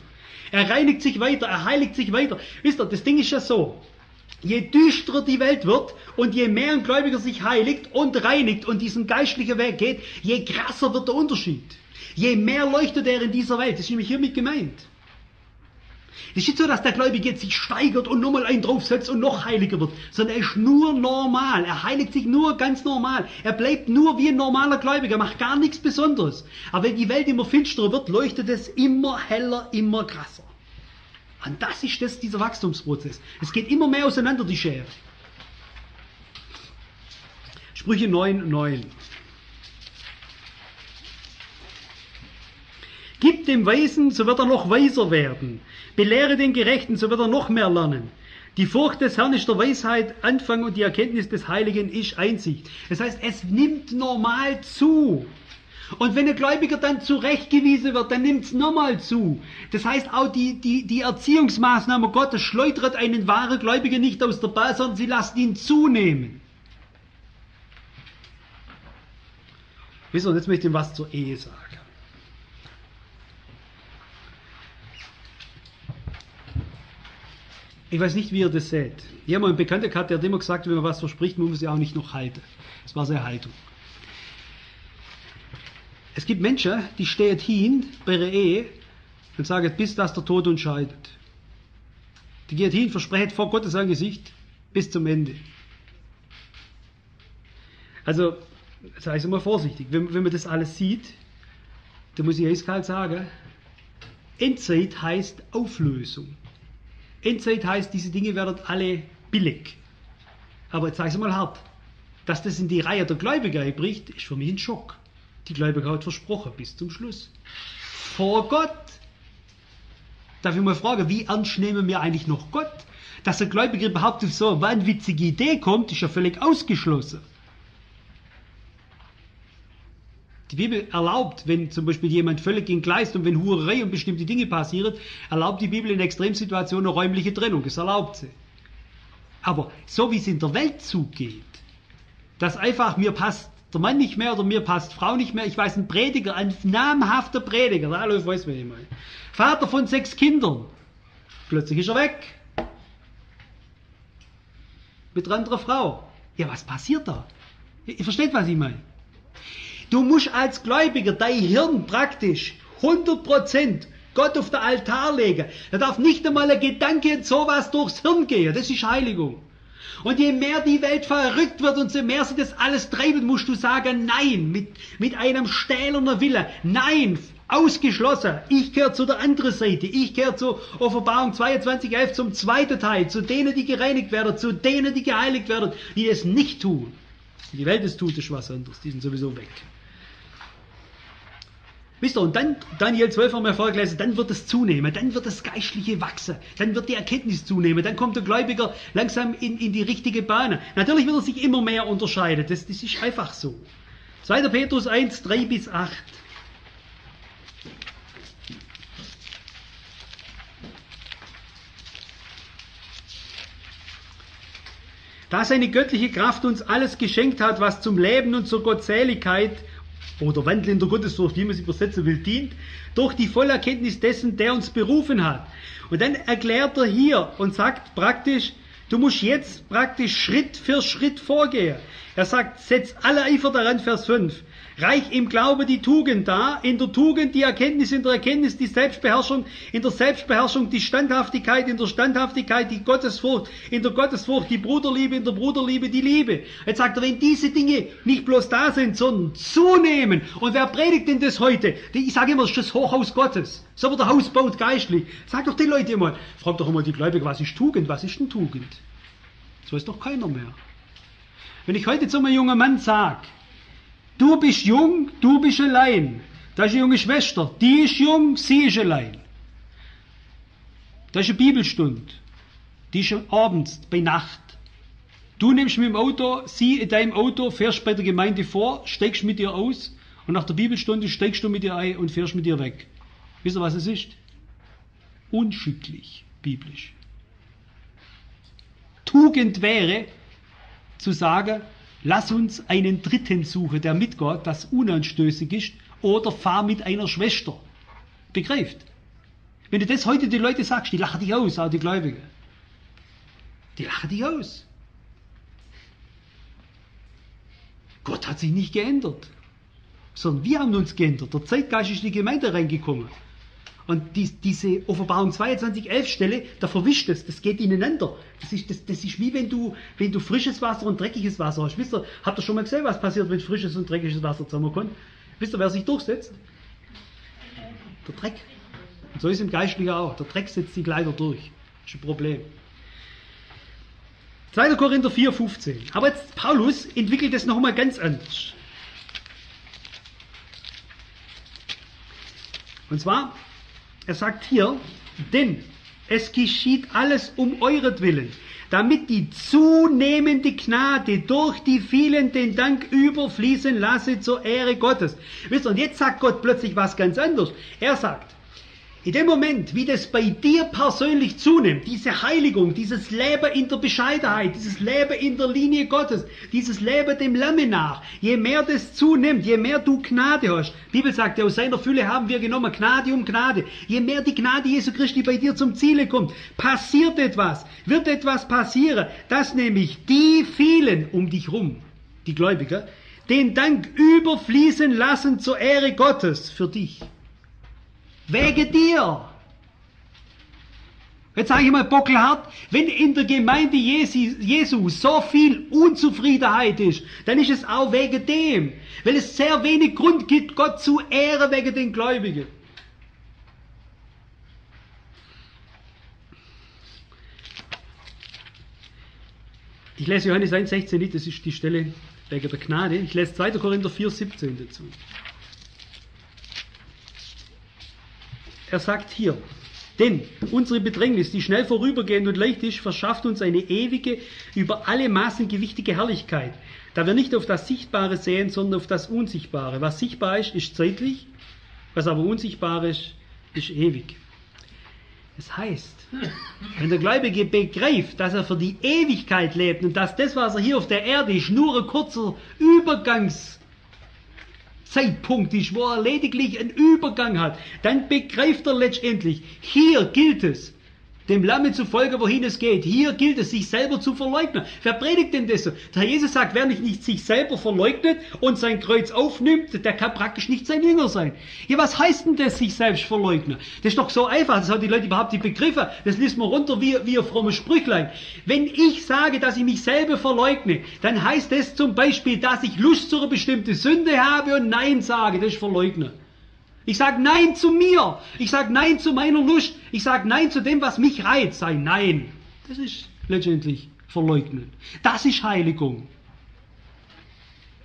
Er reinigt sich weiter, er heiligt sich weiter. Wisst ihr, das Ding ist ja so. Je düsterer die Welt wird und je mehr ein Gläubiger sich heiligt und reinigt und diesen geistlichen Weg geht, je krasser wird der Unterschied. Je mehr leuchtet er in dieser Welt. Das ist nämlich hiermit gemeint. Es ist nicht so, dass der Gläubige jetzt sich steigert und nochmal einen draufsetzt und noch heiliger wird, sondern er ist nur normal. Er heiligt sich nur ganz normal. Er bleibt nur wie ein normaler Gläubiger, macht gar nichts Besonderes. Aber wenn die Welt immer finsterer wird, leuchtet es immer heller, immer krasser. Und das ist dieser Wachstumsprozess. Es geht immer mehr auseinander, die Schere. Sprüche 9,9. Gib dem Weisen, so wird er noch weiser werden. Belehre den Gerechten, so wird er noch mehr lernen. Die Furcht des Herrn ist der Weisheit Anfang und die Erkenntnis des Heiligen ist Einsicht. Das heißt, es nimmt normal zu. Und wenn ein Gläubiger dann zurechtgewiesen wird, dann nimmt es nochmal zu. Das heißt, auch die Erziehungsmaßnahmen Gottes schleudert einen wahren Gläubigen nicht aus der Bahn, sondern sie lassen ihn zunehmen. Wisst ihr, und jetzt möchte ich was zur Ehe sagen. Ich weiß nicht, wie ihr das seht. Ich habe mal einen Bekannten gehabt, der hat immer gesagt, wenn man was verspricht, muss man es ja auch nicht noch halten. Das war seine Haltung. Es gibt Menschen, die stehen hin bei ihrer Ehe und sagen, bis das der Tod uns scheidet. Die gehen hin, versprechen vor Gottes Angesicht bis zum Ende. Also, sei es mal vorsichtig. Wenn man das alles sieht, dann muss ich eiskalt sagen, Endzeit heißt Auflösung. Endzeit heißt, diese Dinge werden alle billig. Aber jetzt sage ich es mal hart. Dass das in die Reihe der Gläubiger einbricht, ist für mich ein Schock. Die Gläubiger hat versprochen, bis zum Schluss. Vor Gott. Darf ich mal fragen, wie ernst nehmen wir eigentlich noch Gott? Dass der Gläubiger überhaupt auf so eine wahnwitzige Idee kommt, ist ja völlig ausgeschlossen. Die Bibel erlaubt, wenn zum Beispiel jemand völlig entgleist und wenn Hurerei und bestimmte Dinge passieren, erlaubt die Bibel in Extremsituationen eine räumliche Trennung. Das erlaubt sie. Aber so wie es in der Welt zugeht, dass einfach mir passt der Mann nicht mehr oder mir passt Frau nicht mehr, ich weiß einen Prediger, ein namhafter Prediger, hallo, ich weiß, wen ich meine. Vater von 6 Kindern. Plötzlich ist er weg. Mit einer anderen Frau. Ja, was passiert da? Ihr versteht, was ich meine. Du musst als Gläubiger dein Hirn praktisch 100% Gott auf den Altar legen. Da darf nicht einmal ein Gedanke in sowas durchs Hirn gehen. Das ist Heiligung. Und je mehr die Welt verrückt wird und je mehr sie das alles treiben, musst du sagen, nein, mit einem stählernen Wille, nein, ausgeschlossen, ich kehre zu der anderen Seite, ich kehre zu Offenbarung 22,11 zum zweiten Teil, zu denen, die gereinigt werden, zu denen, die geheiligt werden, die es nicht tun. Die Welt es tut, ist was anderes, die sind sowieso weg. Wisst ihr, und dann, Daniel 12 haben wir vorgelesen, dann wird es zunehmen, dann wird das Geistliche wachsen, dann wird die Erkenntnis zunehmen, dann kommt der Gläubiger langsam in die richtige Bahn. Natürlich wird er sich immer mehr unterscheiden, das ist einfach so. 2. Petrus 1, 3 bis 8. Da seine göttliche Kraft uns alles geschenkt hat, was zum Leben und zur Gottseligkeit oder Wandel in der Gottesfurcht, wie man es übersetzen will, dient, durch die volle Erkenntnis dessen, der uns berufen hat. Und dann erklärt er hier und sagt praktisch, du musst jetzt praktisch Schritt für Schritt vorgehen. Er sagt, setz alle Eifer daran, Vers 5. Reich im Glaube die Tugend dar, in der Tugend die Erkenntnis, in der Erkenntnis die Selbstbeherrschung, in der Selbstbeherrschung die Standhaftigkeit, in der Standhaftigkeit die Gottesfurcht, in der Gottesfurcht die Bruderliebe, in der Bruderliebe die Liebe. Jetzt sagt er, wenn diese Dinge nicht bloß da sind, sondern zunehmen, und wer predigt denn das heute? Ich sage immer, das ist das Hochhaus Gottes. So wird der Haus baut geistlich. Sag doch den Leuten immer, frag doch immer die Gläubigen, was ist Tugend, was ist denn Tugend? Das weiß doch keiner mehr. Wenn ich heute zu einem jungen Mann sage, du bist jung, du bist allein. Da ist eine junge Schwester, die ist jung, sie ist allein. Da ist eine Bibelstunde, die ist abends, bei Nacht. Du nimmst mit dem Auto, sie in deinem Auto, fährst bei der Gemeinde vor, steigst mit ihr aus und nach der Bibelstunde steigst du mit ihr ein und fährst mit ihr weg. Wisst ihr, was es ist? Unschicklich, biblisch. Tugend wäre, zu sagen, lass uns einen Dritten suchen, der mitgeht, das unanstößig ist, oder fahr mit einer Schwester. Begreift? Wenn du das heute den Leuten sagst, die lachen dich aus, auch die Gläubigen. Die lachen dich aus. Gott hat sich nicht geändert, sondern wir haben uns geändert. Der Zeitgeist ist in die Gemeinde reingekommen. Und diese Offenbarung 22,11 Stelle, da verwischt es, das geht ineinander. Das ist wie wenn du frisches Wasser und dreckiges Wasser hast. Wisst ihr, habt ihr schon mal gesehen, was passiert, wenn frisches und dreckiges Wasser zusammenkommt? Wisst ihr, wer sich durchsetzt? Der Dreck. Und so ist im Geistlichen auch. Der Dreck setzt die Kleider durch. Das ist ein Problem. 2. Korinther 4,15. Aber jetzt Paulus entwickelt das nochmal ganz anders. Und zwar, er sagt hier, denn es geschieht alles um euretwillen, damit die zunehmende Gnade durch die vielen den Dank überfließen lasse zur Ehre Gottes. Wisst ihr, und jetzt sagt Gott plötzlich was ganz anderes. Er sagt, in dem Moment, wie das bei dir persönlich zunimmt, diese Heiligung, dieses Leben in der Bescheidenheit, dieses Leben in der Linie Gottes, dieses Leben dem Lamme nach, je mehr das zunimmt, je mehr du Gnade hast, die Bibel sagt ja, aus seiner Fülle haben wir genommen, Gnade um Gnade, je mehr die Gnade Jesu Christi bei dir zum Ziele kommt, passiert etwas, wird etwas passieren, dass nämlich die vielen um dich rum, die Gläubiger, den Dank überfließen lassen zur Ehre Gottes für dich. Wegen dir. Jetzt sage ich mal bockelhart, wenn in der Gemeinde Jesu so viel Unzufriedenheit ist, dann ist es auch wegen dem, weil es sehr wenig Grund gibt, Gott zu ehren wegen den Gläubigen. Ich lese Johannes 1,16 nicht, das ist die Stelle wegen der Gnade. Ich lese 2. Korinther 4,17 dazu. Er sagt hier, denn unsere Bedrängnis, die schnell vorübergehend und leicht ist, verschafft uns eine ewige, über alle Maßen gewichtige Herrlichkeit, da wir nicht auf das Sichtbare sehen, sondern auf das Unsichtbare. Was sichtbar ist, ist zeitlich, was aber unsichtbar ist ewig. Das heißt, wenn der Gläubige begreift, dass er für die Ewigkeit lebt und dass das, was er hier auf der Erde ist, nur ein kurzer Übergangs Zeitpunkt ist, wo er lediglich einen Übergang hat, dann begreift er letztendlich, hier gilt es, dem Lamme zufolge, wohin es geht. Hier gilt es, sich selber zu verleugnen. Wer predigt denn das so? Der Herr Jesus sagt, wer nicht sich selber verleugnet und sein Kreuz aufnimmt, der kann praktisch nicht sein Jünger sein. Ja, was heißt denn das, sich selbst verleugnen? Das ist doch so einfach, das haben die Leute überhaupt nicht begriffen. Das liest man runter wie ein frommes Sprüchlein. Wenn ich sage, dass ich mich selber verleugne, dann heißt das zum Beispiel, dass ich Lust zu einer bestimmten Sünde habe und Nein sage. Das ist Verleugnen. Ich sage Nein zu mir. Ich sage Nein zu meiner Lust. Ich sage Nein zu dem, was mich reizt. Sei Nein. Das ist letztendlich Verleugnen. Das ist Heiligung.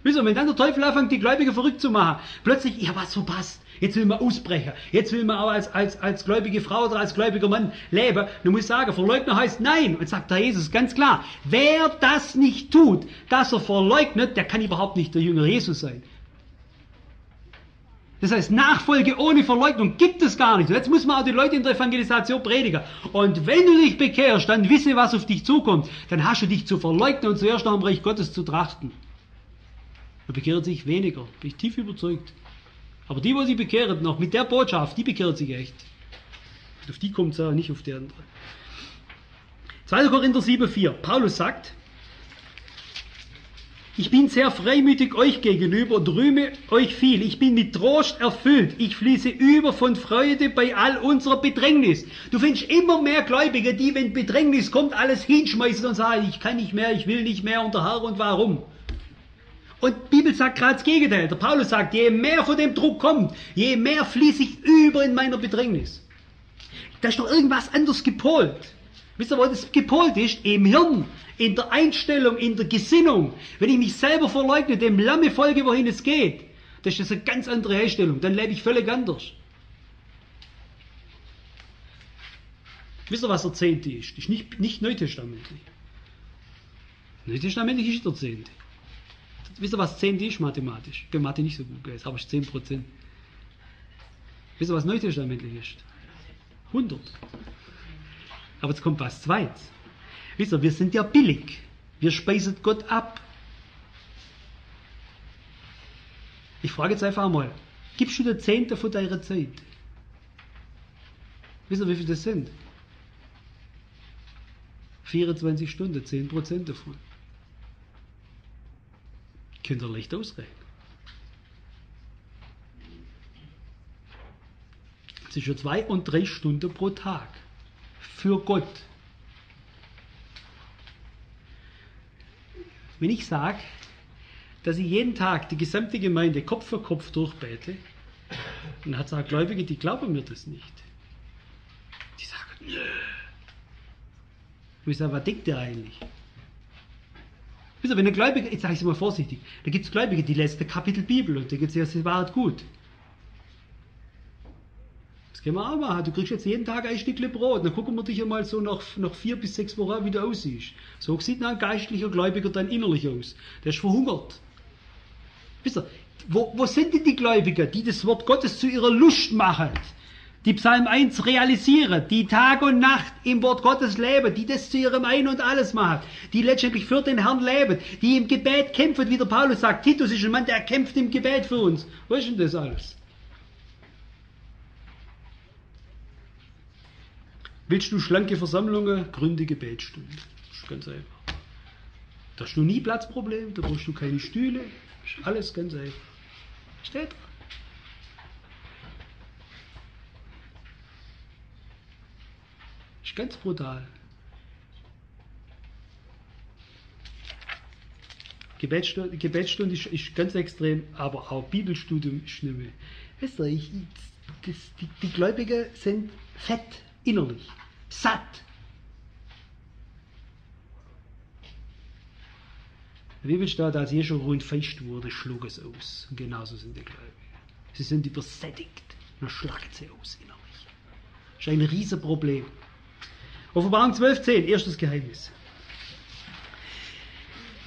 Wisst ihr, wenn dann der Teufel anfängt, die Gläubigen verrückt zu machen, plötzlich, ja, was verpasst. Jetzt will man ausbrechen. Jetzt will man auch als gläubige Frau oder als gläubiger Mann leben. Du musst sagen, Verleugner heißt Nein. Und sagt der Jesus ganz klar, wer das nicht tut, dass er verleugnet, der kann überhaupt nicht der Jünger Jesus sein. Das heißt, Nachfolge ohne Verleugnung gibt es gar nicht. Und jetzt muss man auch die Leute in der Evangelisation predigen. Und wenn du dich bekehrst, dann wisse, was auf dich zukommt. Dann hast du dich zu verleugnen und zuerst nach dem Reich Gottes zu trachten. Da bekehrt sich weniger, bin ich tief überzeugt. Aber die sich bekehren, noch mit der Botschaft, die bekehrt sich echt. Und auf die kommt es ja, nicht auf die andere. 2. Korinther 7,4. Paulus sagt, ich bin sehr freimütig euch gegenüber und rühme euch viel. Ich bin mit Trost erfüllt. Ich fließe über von Freude bei all unserer Bedrängnis. Du findest immer mehr Gläubige, die, wenn Bedrängnis kommt, alles hinschmeißen und sagen, ich kann nicht mehr, ich will nicht mehr und der Herr und warum. Und die Bibel sagt gerade das Gegenteil. Der Paulus sagt, je mehr von dem Druck kommt, je mehr fließe ich über in meiner Bedrängnis. Da ist doch irgendwas anders gepolt. Wisst ihr, wo das gepolt ist? Im Hirn, in der Einstellung, in der Gesinnung. Wenn ich mich selber verleugne, dem Lamme folge, wohin es geht, das ist eine ganz andere Herstellung. Dann lebe ich völlig anders. Wisst ihr, was der Zehnte ist? Das ist nicht neutestamentlich. Neutestamentlich ist der Zehnte. Wisst ihr, was Zehnte ist mathematisch? Ich bin Mathe nicht so gut, jetzt habe ich 10%. Wisst ihr, was neutestamentlich ist? 100. Aber jetzt kommt was Zweites. Wisst ihr, wir sind ja billig. Wir speisen Gott ab. Ich frage jetzt einfach mal, gibst du den Zehnten von deiner Zeit? Wisst ihr, wie viel das sind? 24 Stunden, 10% davon. Könnt ihr leicht ausrechnen. Zwischen 2 und 3 Stunden pro Tag. Für Gott. Wenn ich sage, dass ich jeden Tag die gesamte Gemeinde Kopf für Kopf durchbete, dann hat es auch Gläubige, die glauben mir das nicht. Die sagen, nö. Und ich sage, was denkt ihr eigentlich? Wisst ihr, wenn ein Gläubiger, jetzt sage ich es mal vorsichtig, da gibt es Gläubige, die lesen das Kapitel Bibel und da geht es erst, es war halt gut. Das können wir auch machen. Du kriegst jetzt jeden Tag ein Stückchen Brot. Dann gucken wir dich einmal so nach 4 bis 6 Wochen, wie du aussiehst. So sieht ein geistlicher Gläubiger dann innerlich aus. Der ist verhungert. Wisst ihr, wo sind denn die Gläubiger, die das Wort Gottes zu ihrer Lust machen? Die Psalm 1 realisieren, die Tag und Nacht im Wort Gottes leben, die das zu ihrem Ein und Alles machen, die letztendlich für den Herrn leben, die im Gebet kämpfen, wie der Paulus sagt, Titus ist ein Mann, der kämpft im Gebet für uns. Wo ist denn das alles? Willst du schlanke Versammlungen? Gründe Gebetsstunden. Das ist ganz einfach. Da hast du nie Platzproblem, da brauchst du keine Stühle. Das ist alles ganz einfach. Steht dran. Das ist ganz brutal. Gebetsstunde ist ganz extrem, aber auch Bibelstudium ist nicht mehr. Weißt du, die Gläubigen sind fett. Innerlich. Satt. Die Bibel steht, als Jesu rundfest wurde, schlug es aus. Und genauso sind die Gläubigen. Sie sind übersättigt. Dann schlagen sie aus innerlich. Das ist ein Riesenproblem. Offenbarung 12,10. Erstes Geheimnis.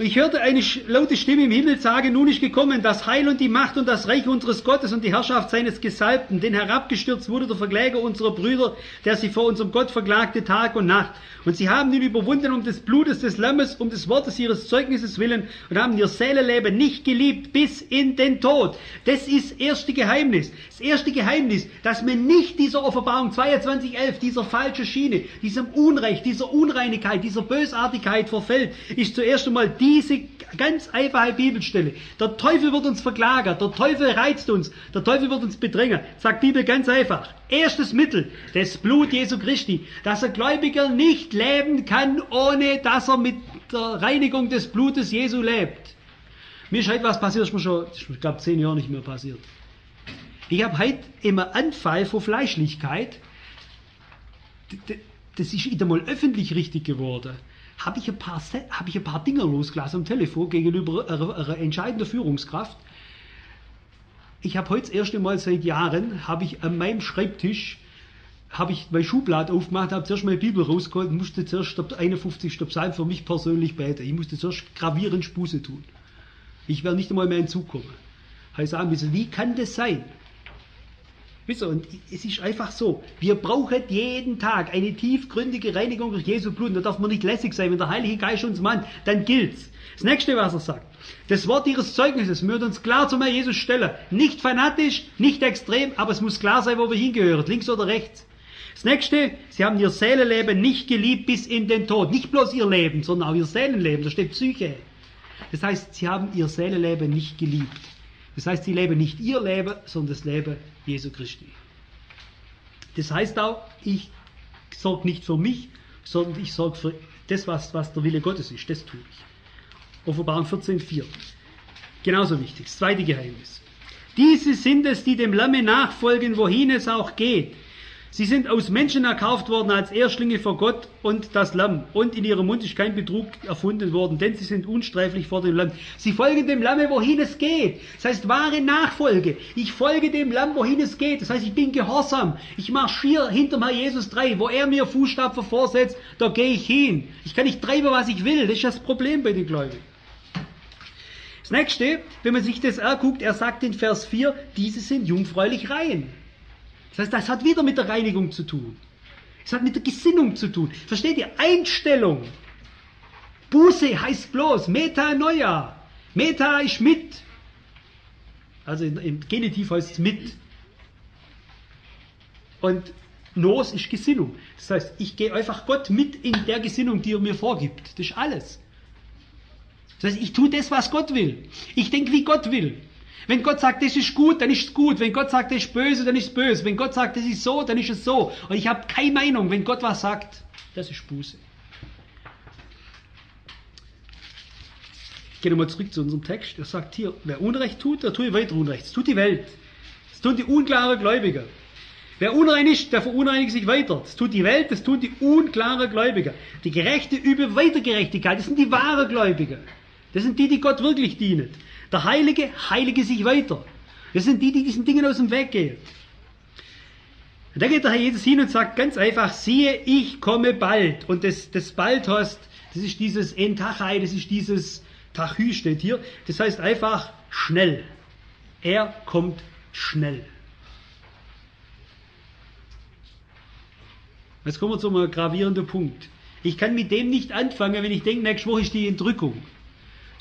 Ich hörte eine laute Stimme im Himmel sagen, nun ist gekommen das Heil und die Macht und das Reich unseres Gottes und die Herrschaft seines Gesalbten, denn herabgestürzt wurde der Verkläger unserer Brüder, der sie vor unserem Gott verklagte Tag und Nacht. Und sie haben ihn überwunden um des Blutes des Lammes, um des Wortes ihres Zeugnisses willen und haben ihr Seelenleben nicht geliebt bis in den Tod. Das ist das erste Geheimnis. Das erste Geheimnis, dass man nicht dieser Offenbarung 22,11, dieser falschen Schiene, diesem Unrecht, dieser Unreinigkeit, dieser Bösartigkeit verfällt, ist zuerst einmal diese ganz einfache Bibelstelle. Der Teufel wird uns verklagen, der Teufel reizt uns, der Teufel wird uns bedrängen. Sagt die Bibel ganz einfach. Erstes Mittel, das Blut Jesu Christi, dass ein Gläubiger nicht leben kann, ohne dass er mit der Reinigung des Blutes Jesu lebt. Mir ist heute was passiert, ist mir schon, ich glaube, 10 Jahre nicht mehr passiert. Ich habe heute immer Anfall vor Fleischlichkeit. Das ist wieder mal öffentlich richtig geworden. Habe ich ein paar Dinger losgelassen am Telefon gegenüber einer entscheidenden Führungskraft. Ich habe heute das erste Mal seit Jahren, habe ich an meinem Schreibtisch, habe ich meine Schublade aufgemacht, habe zuerst meine Bibel rausgeholt und musste zuerst der 51. Psalm für mich persönlich beten. Ich musste zuerst gravierend Buße tun. Ich werde nicht einmal mehr in Zug kommen. Heißt sagen müssen, wie kann das sein? Wisst ihr, und es ist einfach so, wir brauchen jeden Tag eine tiefgründige Reinigung durch Jesu Blut. Da darf man nicht lässig sein, wenn der Heilige Geist uns mahnt, dann gilt's. Das nächste, was er sagt, das Wort ihres Zeugnisses wird uns klar zum Herrn Jesus stellen. Nicht fanatisch, nicht extrem, aber es muss klar sein, wo wir hingehören, links oder rechts. Das nächste, sie haben ihr Seelenleben nicht geliebt bis in den Tod. Nicht bloß ihr Leben, sondern auch ihr Seelenleben, da steht Psyche. Das heißt, sie haben ihr Seelenleben nicht geliebt. Das heißt, sie leben nicht ihr Leben, sondern das Leben Jesu Christi. Das heißt auch, ich sorge nicht für mich, sondern ich sorge für das, was der Wille Gottes ist. Das tue ich. Offenbarung 14,4. Genauso wichtig. Das zweite Geheimnis. Diese sind es, die dem Lamme nachfolgen, wohin es auch geht. Sie sind aus Menschen erkauft worden als Erstlinge vor Gott und das Lamm. Und in ihrem Mund ist kein Betrug erfunden worden, denn sie sind unsträflich vor dem Lamm. Sie folgen dem Lamme, wohin es geht. Das heißt, wahre Nachfolge. Ich folge dem Lamm, wohin es geht. Das heißt, ich bin gehorsam. Ich marschiere hinterm Herrn Jesus wo er mir Fußstapfen vorsetzt, da gehe ich hin. Ich kann nicht treiben, was ich will. Das ist das Problem bei den Gläubigen. Das nächste, wenn man sich das anguckt, er sagt in Vers 4, diese sind jungfräulich rein. Das heißt, das hat wieder mit der Reinigung zu tun. Es hat mit der Gesinnung zu tun. Versteht ihr? Einstellung. Buße heißt bloß Metanoia. Meta ist mit. Also im Genitiv heißt es mit. Und Nos ist Gesinnung. Das heißt, ich gehe einfach Gott mit in der Gesinnung, die er mir vorgibt. Das ist alles. Das heißt, ich tue das, was Gott will. Ich denke, wie Gott will. Wenn Gott sagt, das ist gut, dann ist es gut. Wenn Gott sagt, das ist böse, dann ist es böse. Wenn Gott sagt, das ist so, dann ist es so. Und ich habe keine Meinung, wenn Gott was sagt, das ist Buße. Ich gehe nochmal zurück zu unserem Text. Er sagt hier, wer Unrecht tut, der tut weiter Unrecht. Das tut die Welt. Das tun die unklaren Gläubiger. Wer unrein ist, der verunreinigt sich weiter. Das tut die Welt, das tun die unklaren Gläubiger. Die Gerechte üben weiter Gerechtigkeit. Das sind die wahren Gläubiger. Das sind die Gott wirklich dienen. Der Heilige heilige sich weiter. Das sind die diesen Dingen aus dem Weg gehen. Und da geht der Herr Jesus hin und sagt ganz einfach, siehe, ich komme bald. Und das bald heißt, das ist dieses Entachai, das ist dieses Tachü steht hier. Das heißt einfach schnell. Er kommt schnell. Jetzt kommen wir zu einem gravierenden Punkt. Ich kann mit dem nicht anfangen, wenn ich denke, nächste Woche ist die Entrückung.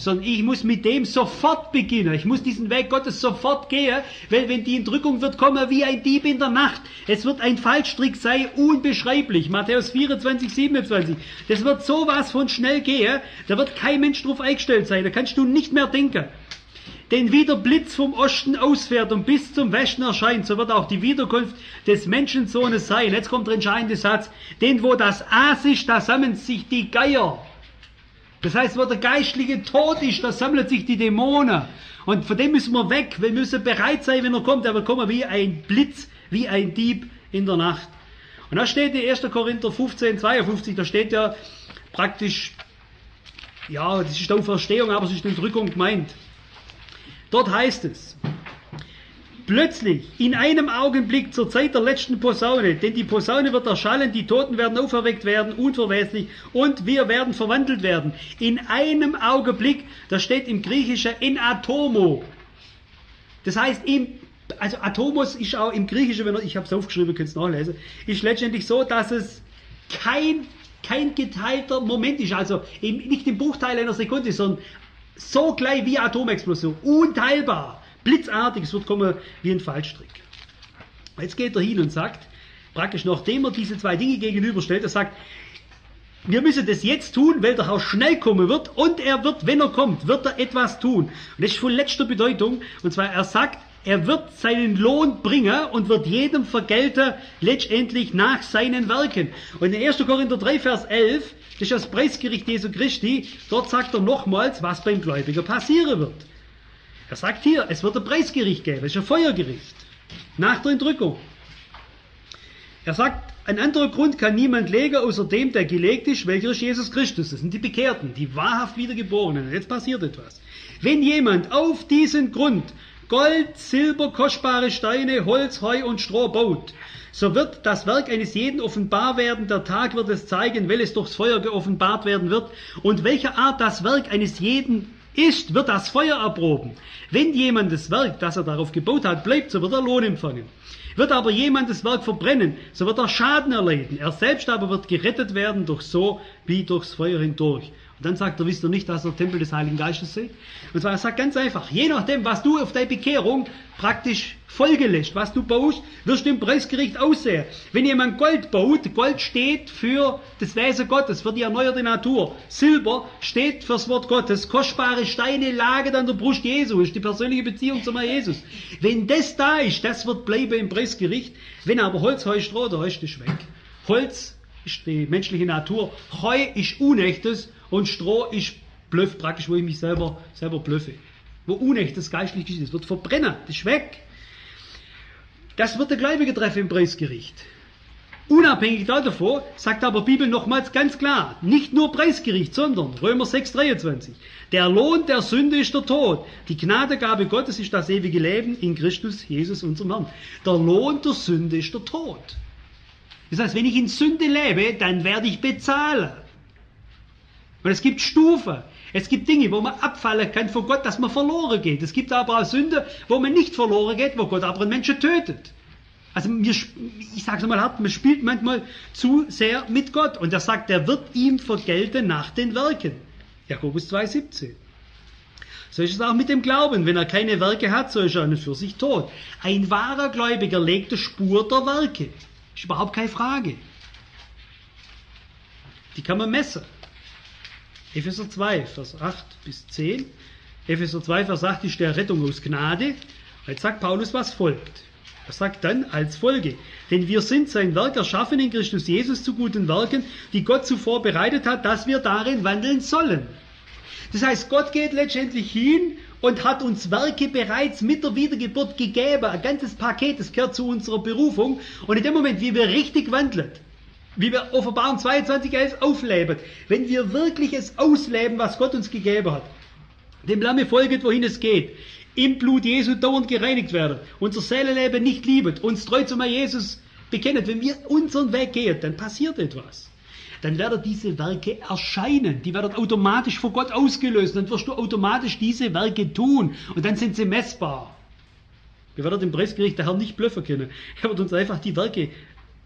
Sondern ich muss mit dem sofort beginnen. Ich muss diesen Weg Gottes sofort gehen, weil wenn die Entrückung wird kommen wie ein Dieb in der Nacht. Es wird ein Fallstrick sein, unbeschreiblich. Matthäus 24, 27. Das wird sowas von schnell gehen, da wird kein Mensch drauf eingestellt sein, da kannst du nicht mehr denken. Denn wie der Blitz vom Osten ausfährt und bis zum Westen erscheint, so wird auch die Wiederkunft des Menschensohnes sein. Jetzt kommt der entscheidende Satz. Denn wo das Aas ist, da sammeln sich die Geier. Das heißt, wo der geistliche Tod ist, da sammelt sich die Dämonen. Und von dem müssen wir weg. Wir müssen bereit sein, wenn er kommt. Er wird kommen wie ein Blitz, wie ein Dieb in der Nacht. Und da steht in 1. Korinther 15, 52, da steht ja praktisch, ja, das ist eine Auferstehung, aber es ist eine Entrückung gemeint. Dort heißt es, Plötzlich, in einem Augenblick, zur Zeit der letzten Posaune, denn die Posaune wird erschallen, die Toten werden auferweckt werden, unverweslich, und wir werden verwandelt werden. In einem Augenblick, das steht im Griechischen in atomo. Das heißt, also atomos ist auch im Griechischen, ich habe es aufgeschrieben, ihr könnt es nachlesen, ist letztendlich so, dass es kein geteilter Moment ist, also nicht im Bruchteil einer Sekunde, sondern so gleich wie Atomexplosion, unteilbar. Blitzartig, es wird kommen wie ein Fallstrick. Jetzt geht er hin und sagt, praktisch nachdem er diese zwei Dinge gegenüberstellt, er sagt, wir müssen das jetzt tun, weil der Herr schnell kommen wird und er wird, wenn er kommt, wird er etwas tun. Und das ist von letzter Bedeutung, und zwar er sagt, er wird seinen Lohn bringen und wird jedem vergelten, letztendlich nach seinen Werken. Und in 1. Korinther 3, Vers 11, das ist das Preisgericht Jesu Christi, dort sagt er nochmals, was beim Gläubiger passieren wird. Er sagt hier, es wird ein Preisgericht geben, es ist ein Feuergericht, nach der Entrückung. Er sagt, ein anderer Grund kann niemand legen, außer dem, der gelegt ist, welcher ist Jesus Christus. Das sind die Bekehrten, die wahrhaft Wiedergeborenen. Jetzt passiert etwas. Wenn jemand auf diesen Grund Gold, Silber, kostbare Steine, Holz, Heu und Stroh baut, so wird das Werk eines jeden offenbar werden, der Tag wird es zeigen, weil es durchs Feuer geoffenbart werden wird. Und welcher Art das Werk eines jeden ist, wird das Feuer erproben. Wenn jemand das Werk, das er darauf gebaut hat, bleibt, so wird er Lohn empfangen. Wird aber jemand das Werk verbrennen, so wird er Schaden erleiden. Er selbst aber wird gerettet werden, durch so wie durchs Feuer hindurch. Und dann sagt er, wisst ihr nicht, dass er Tempel des Heiligen Geistes seht? Und zwar, er sagt ganz einfach, je nachdem, was du auf deine Bekehrung praktisch Folge lässt, was du baust, wirst du im Preisgericht aussehen. Wenn jemand Gold baut, Gold steht für das Wesen Gottes, für die erneuerte Natur. Silber steht fürs Wort Gottes. Kostbare Steine lagen an der Brust Jesu, ist die persönliche Beziehung zum Herrn Jesus. Wenn das da ist, das wird bleiben im Preisgericht. Wenn aber Holz, Heu, Stroh, der Heu ist weg. Holz ist die menschliche Natur, Heu ist Unechtes und Stroh ist Bluff, praktisch, wo ich mich selber bluffe. Wo Unechtes geistlich geschieht, das wird verbrennen, das ist weg. Das wird der Gläubige treffen im Preisgericht. Unabhängig davon sagt aber die Bibel nochmals ganz klar, nicht nur Preisgericht, sondern Römer 6, 23. Der Lohn der Sünde ist der Tod. Die Gnadegabe Gottes ist das ewige Leben in Christus, Jesus, unserem Herrn. Der Lohn der Sünde ist der Tod. Das heißt, wenn ich in Sünde lebe, dann werde ich bezahlen. Und es gibt Stufen. Es gibt Dinge, wo man abfallen kann vor Gott, dass man verloren geht. Es gibt aber auch Sünde, wo man nicht verloren geht, wo Gott aber einen Menschen tötet. Also ich sage es mal hart, man spielt manchmal zu sehr mit Gott. Und er sagt, er wird ihm vergelten nach den Werken. Jakobus 2,17. So ist es auch mit dem Glauben. Wenn er keine Werke hat, so ist er für sich tot. Ein wahrer Gläubiger legt die Spur der Werke. Ist überhaupt keine Frage. Die kann man messen. Epheser 2, Vers 8 bis 10. Epheser 2, Vers 8 ist der Rettung aus Gnade. Jetzt sagt Paulus, was folgt. Er sagt dann als Folge, denn wir sind sein Werk erschaffen in Christus Jesus zu guten Werken, die Gott zuvor bereitet hat, dass wir darin wandeln sollen. Das heißt, Gott geht letztendlich hin und hat uns Werke bereits mit der Wiedergeburt gegeben. Ein ganzes Paket, das gehört zu unserer Berufung. Und in dem Moment, wie wir richtig wandeln, wie wir Offenbarung 22,11 aufleben, wenn wir wirklich es ausleben, was Gott uns gegeben hat. Dem Lamme folget, wohin es geht. Im Blut Jesu dauernd gereinigt werden. Unser Seelenleben nicht liebet. Uns treu zum Herrn Jesus bekennet. Wenn wir unseren Weg gehen, dann passiert etwas. Dann werden diese Werke erscheinen. Die werden automatisch vor Gott ausgelöst. Dann wirst du automatisch diese Werke tun. Und dann sind sie messbar. Wir werden dem Preisgericht der Herr nicht blöffen können. Er wird uns einfach die Werke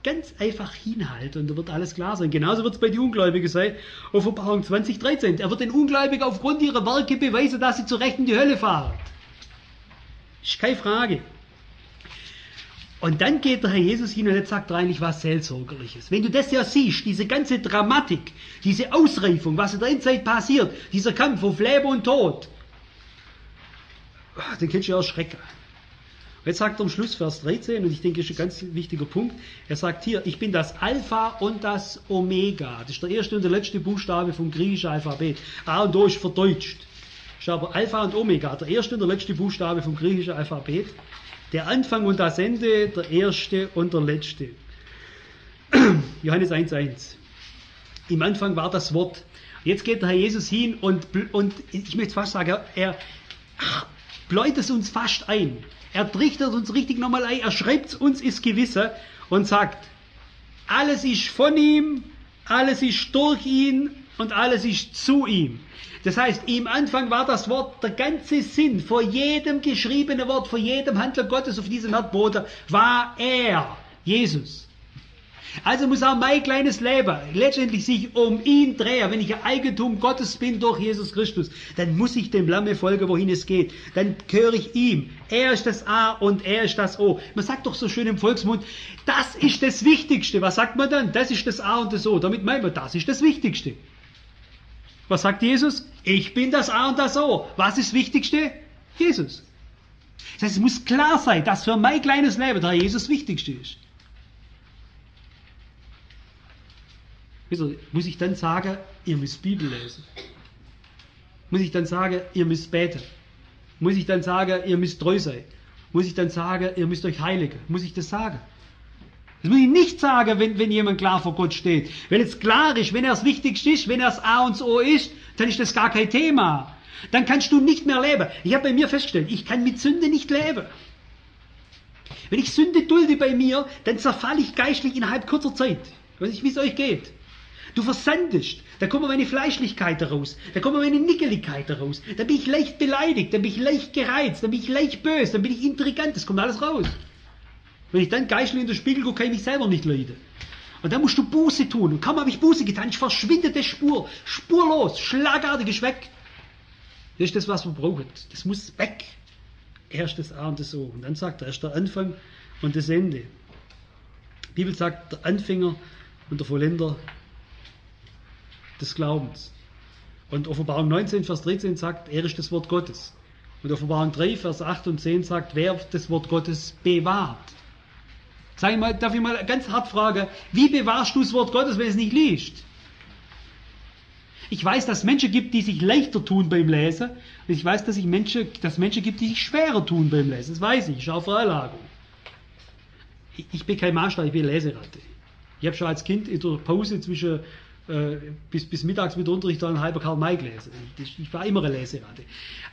ganz einfach hinhalten und da wird alles klar sein. Genauso wird es bei den Ungläubigen sein. Offenbarung 20,13. Er wird den Ungläubigen aufgrund ihrer Werke beweisen, dass sie zu Recht in die Hölle fahren. Ist keine Frage. Und dann geht der Herr Jesus hin und jetzt sagt er eigentlich was Seelsorgerliches. Wenn du das ja siehst, diese ganze Dramatik, diese Ausreifung, was in der Endzeit passiert, dieser Kampf auf Leben und Tod, dann kannst du ja erschrecken. Jetzt sagt er am Schluss, Vers 13, und ich denke, das ist ein ganz wichtiger Punkt. Er sagt hier, ich bin das Alpha und das Omega. Das ist der erste und der letzte Buchstabe vom griechischen Alphabet. A und O ist verdeutscht. Das ist aber Alpha und Omega, der erste und der letzte Buchstabe vom griechischen Alphabet. Der Anfang und das Ende, der erste und der letzte. Johannes 1,1. Im Anfang war das Wort. Jetzt geht der Herr Jesus hin und ich möchte fast sagen, er bläut es uns fast ein. Er trichtert uns richtig nochmal ein, er schreibt es uns ins Gewissen und sagt, alles ist von ihm, alles ist durch ihn und alles ist zu ihm. Das heißt, im Anfang war das Wort, der ganze Sinn, vor jedem geschriebenen Wort, vor jedem Handel Gottes auf diesem Erdboden war er, Jesus. Also muss auch mein kleines Leben letztendlich sich um ihn drehen. Wenn ich ein Eigentum Gottes bin durch Jesus Christus, dann muss ich dem Lamme folgen, wohin es geht. Dann gehöre ich ihm. Er ist das A und er ist das O. Man sagt doch so schön im Volksmund, das ist das Wichtigste. Was sagt man dann? Das ist das A und das O. Damit meint man, das ist das Wichtigste. Was sagt Jesus? Ich bin das A und das O. Was ist das Wichtigste? Jesus. Das heißt, es muss klar sein, dass für mein kleines Leben der Jesus das Wichtigste ist. Muss ich dann sagen, ihr müsst Bibel lesen? Muss ich dann sagen, ihr müsst beten? Muss ich dann sagen, ihr müsst treu sein? Muss ich dann sagen, ihr müsst euch heiligen? Muss ich das sagen? Das muss ich nicht sagen, wenn jemand klar vor Gott steht. Wenn es klar ist, wenn er das Wichtigste ist, wenn er das A und das O ist, dann ist das gar kein Thema. Dann kannst du nicht mehr leben. Ich habe bei mir festgestellt, ich kann mit Sünde nicht leben. Wenn ich Sünde dulde bei mir, dann zerfalle ich geistlich innerhalb kurzer Zeit. Ich weiß nicht, wie es euch geht. Du versandest, da kommt meine Fleischlichkeit heraus, da kommt meine Nickeligkeit heraus, da bin ich leicht beleidigt, da bin ich leicht gereizt, da bin ich leicht böse, da bin ich intrigant, das kommt alles raus. Wenn ich dann geistlich in den Spiegel gucke, kann ich mich selber nicht leiden. Und dann musst du Buße tun. Und kaum habe ich Buße getan, ich verschwinde der Spur, spurlos, schlagartig weg. Das ist das, was man braucht. Das muss weg. Erst das A und das O. Und dann sagt er, erst der Anfang und das Ende. Die Bibel sagt, der Anfänger und der Vollender des Glaubens. Und Offenbarung 19, Vers 13 sagt, er ist das Wort Gottes. Und Offenbarung 3, Vers 8 und 10 sagt, wer das Wort Gottes bewahrt. Sag ich mal, darf ich mal ganz hart fragen, wie bewahrst du das Wort Gottes, wenn es nicht liest? Ich weiß, dass es Menschen gibt, die sich leichter tun beim Lesen. Und ich weiß, dass es Menschen gibt, die sich schwerer tun beim Lesen. Das weiß ich, ich schaue Veranlagung. Ich bin kein Maßstab, ich bin Leseratte. Ich habe schon als Kind in der Pause zwischen bis mittags mit Unterricht dann halber Karl-May gelesen. Ich war immer eine Leserate.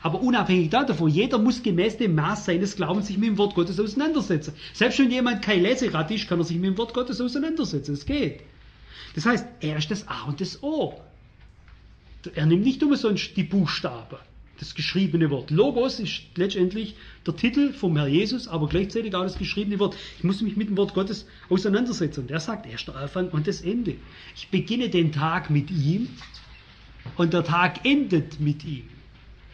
Aber unabhängig davon, jeder muss gemäß dem Maß seines Glaubens sich mit dem Wort Gottes auseinandersetzen. Selbst wenn jemand kein Leserate ist, kann er sich mit dem Wort Gottes auseinandersetzen. Es geht. Das heißt, er ist das A und das O. Er nimmt nicht umsonst die Buchstaben, das geschriebene Wort. Logos ist letztendlich der Titel vom Herrn Jesus, aber gleichzeitig auch das geschriebene Wort. Ich muss mich mit dem Wort Gottes auseinandersetzen. Und er sagt, er ist der Anfang und das Ende. Ich beginne den Tag mit ihm und der Tag endet mit ihm.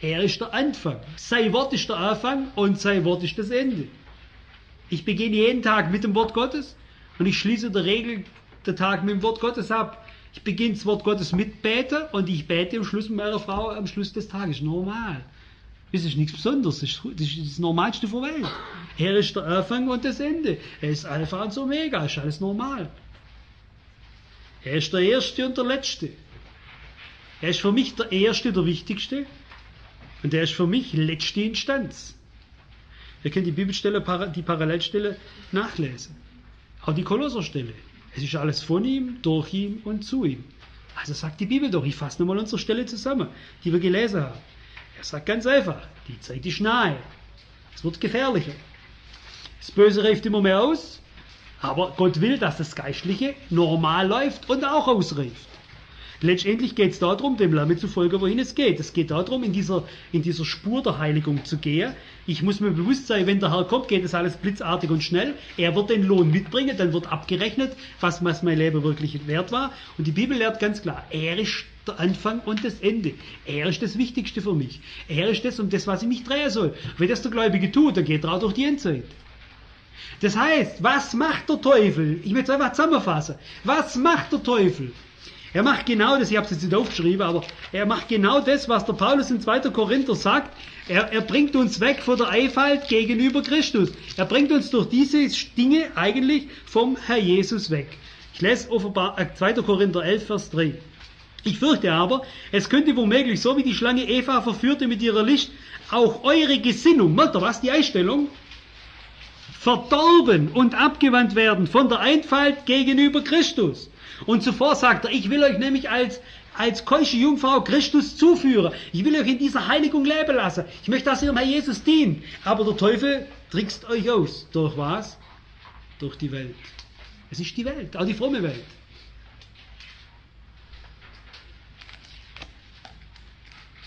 Er ist der Anfang. Sein Wort ist der Anfang und sein Wort ist das Ende. Ich beginne jeden Tag mit dem Wort Gottes und ich schließe in der Regel den Tag mit dem Wort Gottes ab. Ich beginne das Wort Gottes mit Beten und ich bete am Schluss mit meiner Frau am Schluss des Tages. Normal. Das ist nichts Besonderes. Das ist das Normalste der Welt. Er ist der Anfang und das Ende. Er ist Alpha und Omega. Das ist alles normal. Er ist der Erste und der Letzte. Er ist für mich der Erste, der Wichtigste. Und er ist für mich letzte Instanz. Ihr könnt die Bibelstelle, die Parallelstelle nachlesen. Auch die Kolosserstelle. Es ist alles von ihm, durch ihn und zu ihm. Also sagt die Bibel doch, ich fasse nochmal unsere Stelle zusammen, die wir gelesen haben. Er sagt ganz einfach, die Zeit ist nahe. Es wird gefährlicher. Das Böse reift immer mehr aus, aber Gott will, dass das Geistliche normal läuft und auch ausreift. Letztendlich geht es darum, dem Lamme zu folgen, wohin es geht. Es geht darum, in dieser Spur der Heiligung zu gehen. Ich muss mir bewusst sein, wenn der Herr kommt, geht es alles blitzartig und schnell. Er wird den Lohn mitbringen, dann wird abgerechnet, was mein Leben wirklich wert war. Und die Bibel lehrt ganz klar, er ist der Anfang und das Ende. Er ist das Wichtigste für mich. Er ist das, um das, was ich mich drehen soll. Wenn das der Gläubige tut, dann geht er auch durch die Endzeit. Das heißt, was macht der Teufel? Ich möchte es einfach zusammenfassen. Was macht der Teufel? Er macht genau das, ich habe es jetzt nicht aufgeschrieben, aber er macht genau das, was der Paulus in 2. Korinther sagt. Er bringt uns weg von der Einfalt gegenüber Christus. Er bringt uns durch diese Dinge eigentlich vom Herr Jesus weg. Ich lese 2. Korinther 11, Vers 3. Ich fürchte aber, es könnte womöglich, so wie die Schlange Eva verführte mit ihrer List, auch eure Gesinnung, merkt ihr was, die Einstellung, verdorben und abgewandt werden von der Einfalt gegenüber Christus. Und zuvor sagt er, ich will euch nämlich als als keusche Jungfrau Christus zuführe. Ich will euch in dieser Heiligung leben lassen. Ich möchte, dass ihr dem Herrn Jesus dient. Aber der Teufel trickst euch aus. Durch was? Durch die Welt. Es ist die Welt, auch die fromme Welt.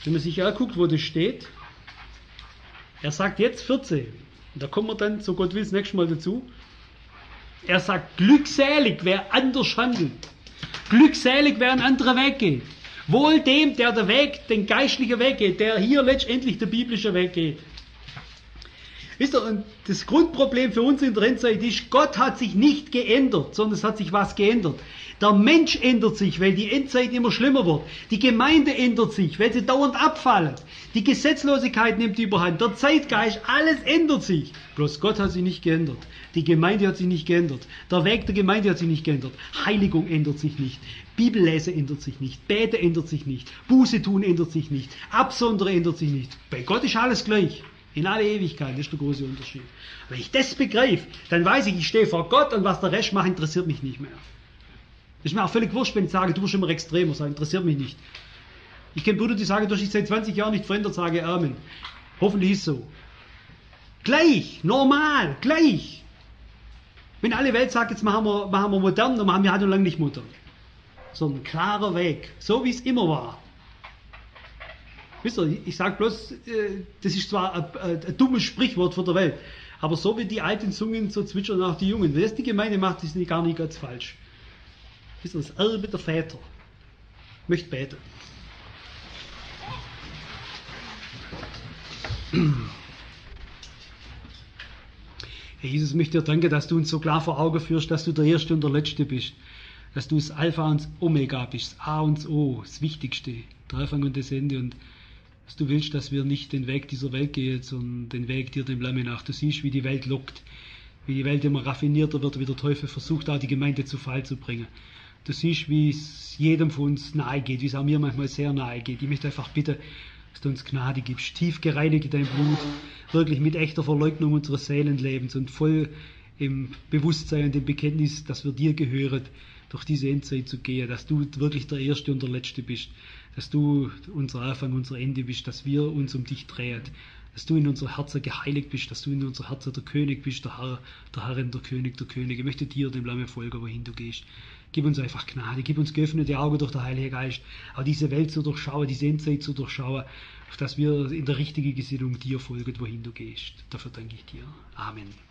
Wenn man sich anguckt, wo das steht, er sagt jetzt 14. Und da kommen wir dann, so Gott will, das nächste Mal dazu. Er sagt, glückselig, wer anders handelt. Glückselig, wer einen anderen Weg geht. Wohl dem, der den Weg, den geistlichen Weg geht, der hier letztendlich der biblische Weg geht. Wisst ihr, und das Grundproblem für uns in der Endzeit ist, Gott hat sich nicht geändert, sondern es hat sich was geändert. Der Mensch ändert sich, weil die Endzeit immer schlimmer wird. Die Gemeinde ändert sich, weil sie dauernd abfallen. Die Gesetzlosigkeit nimmt überhand. Der Zeitgeist, alles ändert sich. Bloß Gott hat sich nicht geändert. Die Gemeinde hat sich nicht geändert. Der Weg der Gemeinde hat sich nicht geändert. Heiligung ändert sich nicht. Bibellese ändert sich nicht. Bete ändert sich nicht. Buße tun ändert sich nicht. Absondere ändert sich nicht. Bei Gott ist alles gleich. In alle Ewigkeit, das ist der große Unterschied. Wenn ich das begreife, dann weiß ich, ich stehe vor Gott und was der Rest macht, interessiert mich nicht mehr. Das ist mir auch völlig wurscht, wenn ich sage, du bist immer extremer, das interessiert mich nicht. Ich kenne Brüder, die sagen, du hast dich seit 20 Jahren nicht verändert, sage Amen. Hoffentlich ist es so. Gleich, normal, gleich. Wenn alle Welt sagt, jetzt machen wir modern, dann machen wir halt noch lange nicht modern. So ein klarer Weg, so wie es immer war. Wisst ihr, ich sage bloß, das ist zwar ein dummes Sprichwort von der Welt, aber so wie die alten Zungen, so zwitschern auch die Jungen. Wenn das die Gemeinde macht, ist gar nicht ganz falsch. Wisst ihr, das Erbe der Väter. Ich möchte beten. Herr Jesus, ich möchte dir danken, dass du uns so klar vor Augen führst, dass du der Erste und der Letzte bist. Dass du das Alpha und das Omega bist, das A und das O, das Wichtigste, der Anfang und das Ende. Und dass du willst, dass wir nicht den Weg dieser Welt gehen, sondern den Weg dir, dem Lamm nach. Du siehst, wie die Welt lockt, wie die Welt immer raffinierter wird, wie der Teufel versucht, auch die Gemeinde zu Fall zu bringen. Du siehst, wie es jedem von uns nahe geht, wie es auch mir manchmal sehr nahe geht. Ich möchte einfach bitten, dass du uns Gnade gibst, tief gereinigt in dein Blut, wirklich mit echter Verleugnung unseres Seelenlebens und voll im Bewusstsein und im Bekenntnis, dass wir dir gehören, durch diese Endzeit zu gehen, dass du wirklich der Erste und der Letzte bist, dass du unser Anfang, unser Ende bist, dass wir uns um dich drehen, dass du in unser Herzen geheiligt bist, dass du in unser Herzen der König bist, der Herr und der König, der König. Ich möchte dir, dem Lamm, folgen, wohin du gehst. Gib uns einfach Gnade, gib uns geöffnete Augen durch den Heiligen Geist, auch diese Welt zu durchschauen, diese Endzeit zu durchschauen, dass wir in der richtigen Gesinnung dir folgen, wohin du gehst. Dafür danke ich dir. Amen.